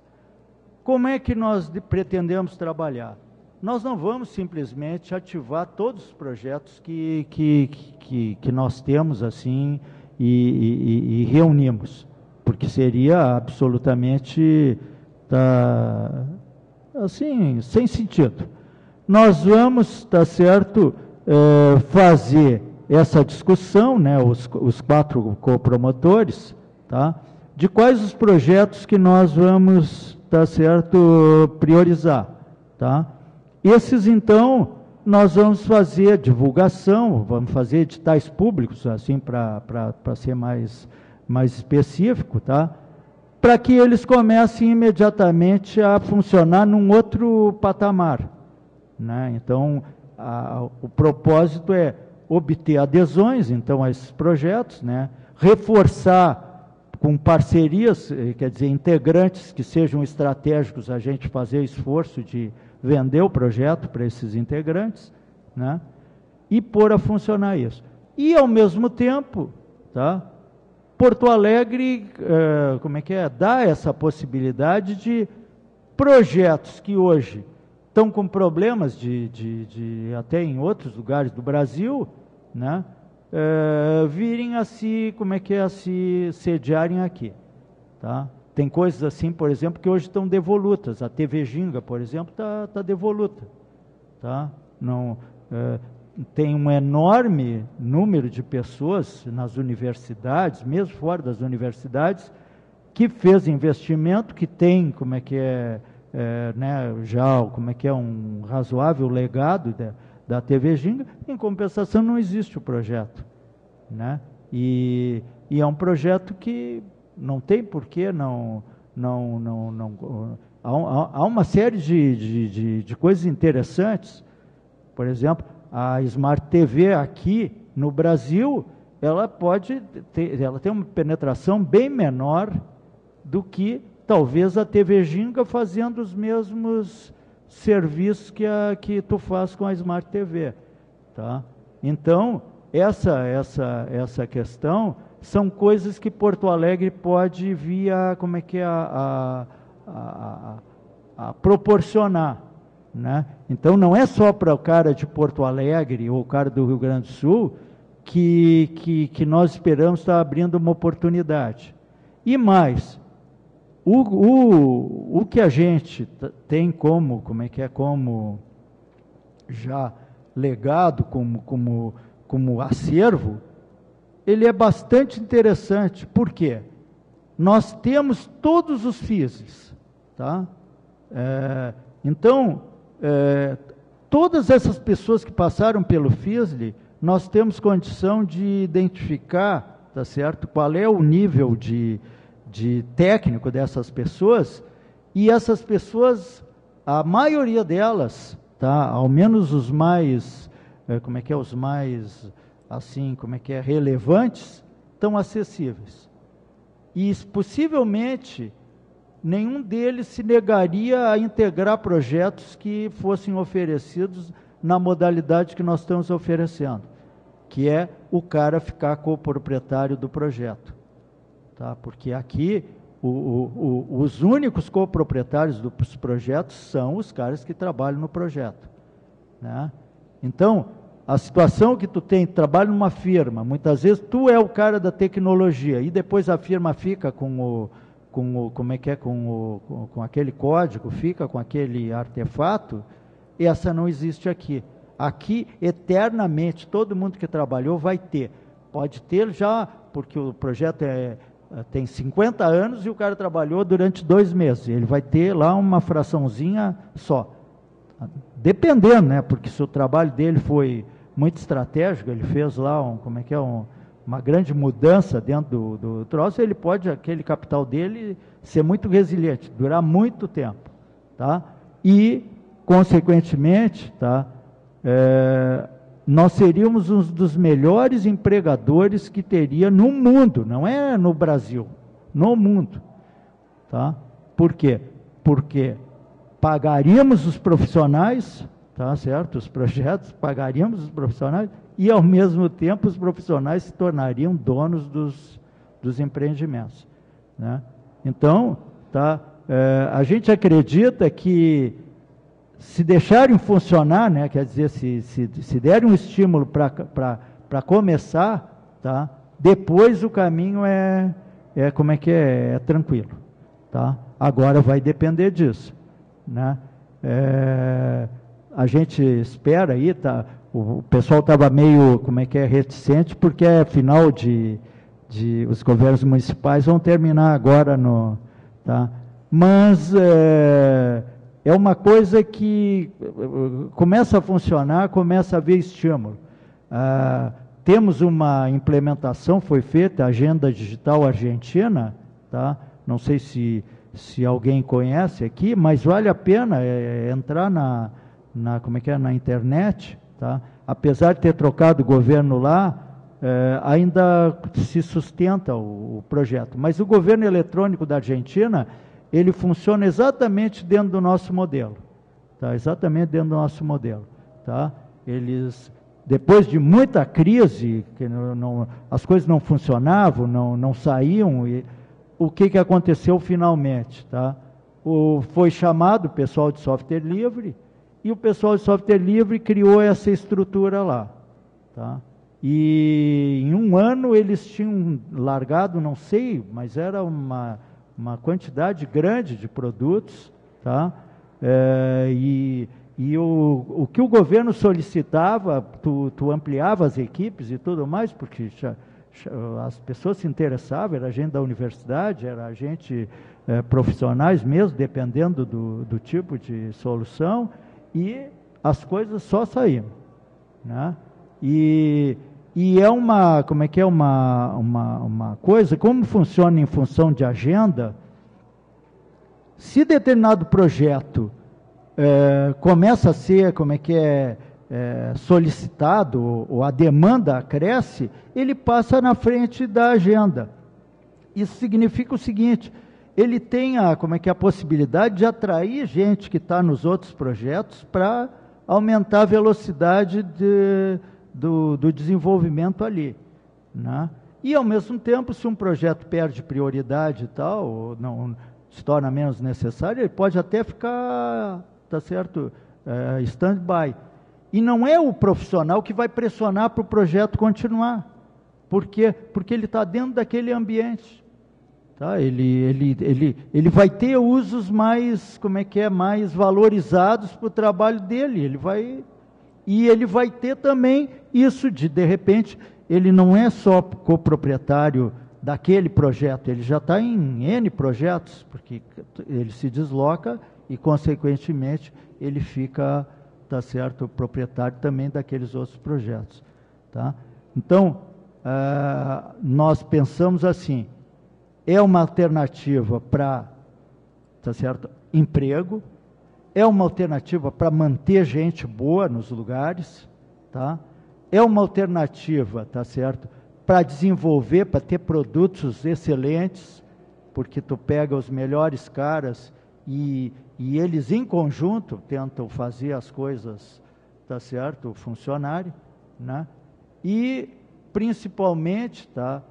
Como é que nós de, pretendemos trabalhar? Nós não vamos simplesmente ativar todos os projetos que, que, que, que nós temos assim e, e, e reunimos, porque seria absolutamente tá, assim, sem sentido. Nós vamos, tá certo, é, fazer essa discussão, né, os, os quatro copromotores, tá, de quais os projetos que nós vamos, tá certo, priorizar, tá? Esses, então, nós vamos fazer divulgação, vamos fazer editais públicos, assim, para ser mais, mais específico, tá? Para que eles comecem imediatamente a funcionar num outro patamar, né? Então, a, o propósito é obter adesões, então, a esses projetos, né? Reforçar com parcerias, quer dizer, integrantes que sejam estratégicos, a gente fazer esforço de vender o projeto para esses integrantes, né? E pôr a funcionar isso. E, ao mesmo tempo, tá, Porto Alegre, eh, como é que é? Dá essa possibilidade de projetos que hoje estão com problemas, de, de, de, até em outros lugares do Brasil, né? É, virem a se, como é que é, a se sediarem aqui, tá? Tem coisas assim, por exemplo, que hoje estão devolutas. A T V Ginga, por exemplo, está tá devoluta, tá? Não, é, tem um enorme número de pessoas nas universidades, mesmo fora das universidades, que fez investimento, que tem, como é que é, é né, já, como é que é, um razoável legado de, da T V Ginga, em compensação não existe o projeto, né? E, e é um projeto que não tem porquê, não, não, não, não há, há uma série de, de, de, de coisas interessantes. Por exemplo, a Smart T V aqui no Brasil, ela pode ter, ela tem uma penetração bem menor do que talvez a T V Ginga fazendo os mesmos serviço que, a, que tu faz com a Smart T V, tá? Então, essa, essa, essa questão são coisas que Porto Alegre pode via, como é que é, a, a, a, a proporcionar, né? Então, não é só para o cara de Porto Alegre ou o cara do Rio Grande do Sul que, que, que nós esperamos estar abrindo uma oportunidade. E mais, O, o, o que a gente tem como, como é que é, como já legado, como, como, como acervo, ele é bastante interessante. Por quê? Nós temos todos os F I S Ls, tá? É, então, é, todas essas pessoas que passaram pelo F I S L, nós temos condição de identificar, tá certo, qual é o nível de... de técnico dessas pessoas, e essas pessoas, a maioria delas, tá, ao menos os mais, é, como é que é, os mais, assim, como é que é, relevantes, estão acessíveis. E, possivelmente, nenhum deles se negaria a integrar projetos que fossem oferecidos na modalidade que nós estamos oferecendo, que é o cara ficar co-proprietário do projeto. Tá, porque aqui o, o, o, os únicos coproprietários dos projetos são os caras que trabalham no projeto, né? Então, a situação que tu tem, trabalha numa firma, muitas vezes tu é o cara da tecnologia e depois a firma fica com o, com o como é que é, com, o, com, com aquele código, fica com aquele artefato, essa não existe aqui. Aqui, eternamente, todo mundo que trabalhou vai ter. Pode ter já, porque o projeto é... tem cinquenta anos e o cara trabalhou durante dois meses, ele vai ter lá uma fraçãozinha só, dependendo, né? Porque se o trabalho dele foi muito estratégico, ele fez lá um, como é que é, um, uma grande mudança dentro do, do troço, ele pode, aquele capital dele ser muito resiliente, durar muito tempo, tá? e, consequentemente, tá, é, nós seríamos um dos melhores empregadores que teria no mundo, não é no Brasil, no mundo. Tá? Por quê? Porque pagaríamos os profissionais, tá certo? Os projetos, pagaríamos os profissionais e, ao mesmo tempo, os profissionais se tornariam donos dos, dos empreendimentos. Né? Então, tá, é, a gente acredita que se deixarem funcionar, né, quer dizer, se, se, se derem um estímulo para começar, tá, depois o caminho é, é como é que é, é tranquilo. Tá? Agora vai depender disso. Né? É, a gente espera aí, tá, o, o pessoal estava meio, como é que é, reticente, porque é final de, de os governos municipais vão terminar agora no... Tá? Mas... É, é uma coisa que começa a funcionar, começa a haver estímulo. Ah, temos uma implementação, foi feita, a Agenda Digital Argentina, tá? Não sei se, se alguém conhece aqui, mas vale a pena é, entrar na, na, como é que é, na internet. Tá? Apesar de ter trocado o governo lá, é, ainda se sustenta o, o projeto. Mas o governo eletrônico da Argentina... ele funciona exatamente dentro do nosso modelo, tá? Exatamente dentro do nosso modelo, tá? Eles, depois de muita crise, que não, não, as coisas não funcionavam, não, não saíam, e, o que, que aconteceu finalmente, tá? O, foi chamado o pessoal de software livre, e o pessoal de software livre criou essa estrutura lá, tá? E em um ano eles tinham largado, não sei, mas era uma... uma quantidade grande de produtos, tá? É, e e o, o que o governo solicitava, tu, tu ampliava as equipes e tudo mais, porque já, já, as pessoas se interessavam, era gente da universidade, era gente é, profissionais mesmo, dependendo do, do tipo de solução, e as coisas só saíam. Né? E... E é uma, como é que é, uma, uma, uma coisa, como funciona em função de agenda, se determinado projeto é, começa a ser, como é que é, é solicitado, ou, ou a demanda cresce, ele passa na frente da agenda. Isso significa o seguinte, ele tem a, como é que é, a possibilidade de atrair gente que está nos outros projetos para aumentar a velocidade de... Do, do desenvolvimento ali, né? E ao mesmo tempo, se um projeto perde prioridade e tal, ou não se torna menos necessário, ele pode até ficar, tá certo, é, stand-by. E não é o profissional que vai pressionar para o projeto continuar, porque porque ele está dentro daquele ambiente, tá? Ele ele ele ele vai ter usos mais, como é que é, mais valorizados para o trabalho dele. Ele vai E ele vai ter também isso de, de repente, ele não é só coproprietário daquele projeto, ele já está em N projetos, porque ele se desloca e, consequentemente, ele fica, tá certo, proprietário também daqueles outros projetos. Tá? Então, ah, nós pensamos assim, é uma alternativa para, tá certo, emprego, é uma alternativa para manter gente boa nos lugares, tá? É uma alternativa, tá certo? Para desenvolver, para ter produtos excelentes, porque tu pega os melhores caras e, e eles em conjunto tentam fazer as coisas, tá certo? Funcionarem, né? E principalmente, tá?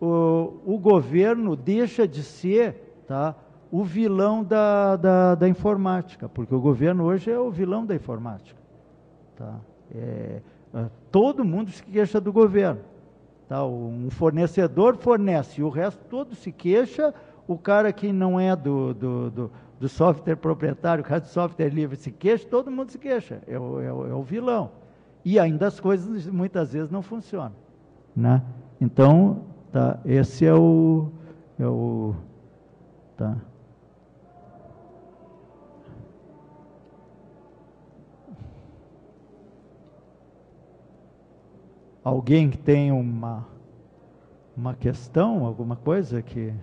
O, o governo deixa de ser, tá? O vilão da, da, da informática, porque o governo hoje é o vilão da informática. Tá? É, todo mundo se queixa do governo. Tá? Um fornecedor fornece, e o resto todo se queixa, o cara que não é do, do, do, do software proprietário, o cara do software livre se queixa, todo mundo se queixa, é o, é o, é o vilão. E ainda as coisas muitas vezes não funcionam. Né? Então, tá, esse é o... É o tá. Alguém que tem uma, uma questão, alguma coisa que...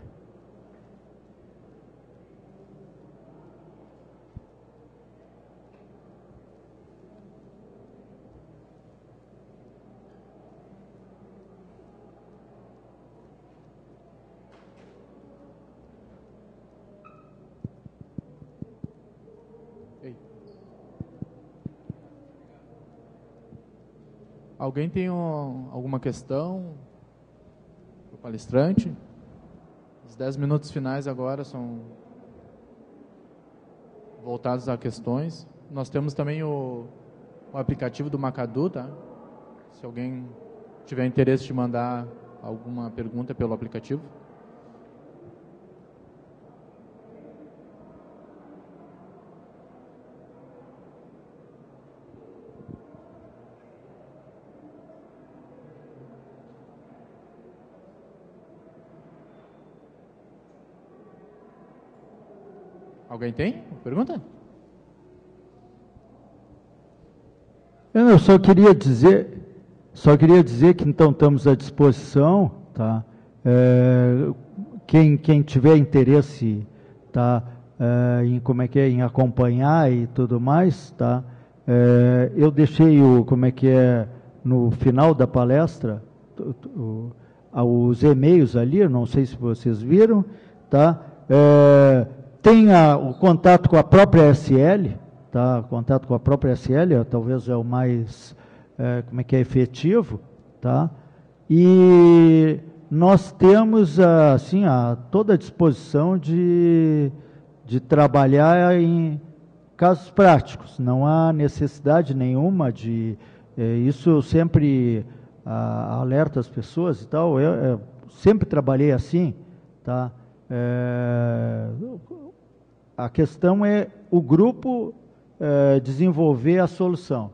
Alguém tem um, alguma questão? O palestrante? Os dez minutos finais agora são voltados a questões. Nós temos também o, o aplicativo do Macadu, tá? Se alguém tiver interesse de mandar alguma pergunta pelo aplicativo. Alguém tem pergunta? Eu só queria dizer, só queria dizer que então estamos à disposição, tá? É, quem quem tiver interesse, tá? É, em como é que é, em acompanhar e tudo mais, tá? É, eu deixei o como é que é no final da palestra o, o, os e-mails ali, não sei se vocês viram, tá? É, tem a, o contato com a própria S L, tá? Contato com a própria S L, talvez é o mais, é, como é que é, efetivo, tá? E nós temos, assim, a toda a disposição de, de trabalhar em casos práticos. Não há necessidade nenhuma de, é, isso eu sempre a, alerto as pessoas e tal, eu, eu sempre trabalhei assim, tá? É, a questão é o grupo é, desenvolver a solução,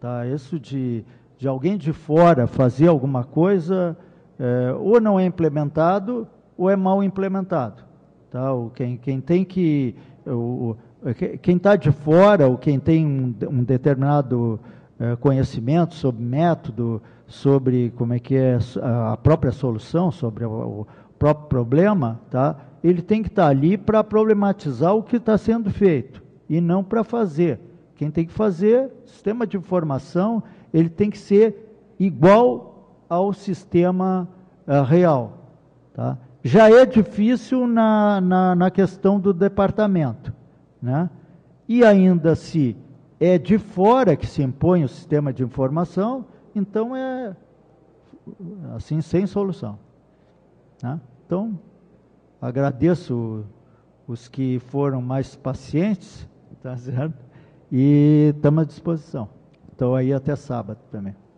tá? Isso de, de alguém de fora fazer alguma coisa, é, ou não é implementado, ou é mal implementado, tá? O, quem, quem tem que, o, quem está de fora, ou quem tem um, um determinado é, conhecimento sobre método, sobre como é que é a própria solução, sobre o, o próprio problema, tá? Ele tem que estar ali para problematizar o que está sendo feito, e não para fazer. Quem tem que fazer, sistema de informação, ele tem que ser igual ao sistema uh, real. Tá? Já é difícil na, na, na questão do departamento, né? E ainda se é de fora que se impõe o sistema de informação, então é assim, sem solução, né? Então, agradeço os que foram mais pacientes, tá certo? E estamos à disposição. Então aí até sábado também.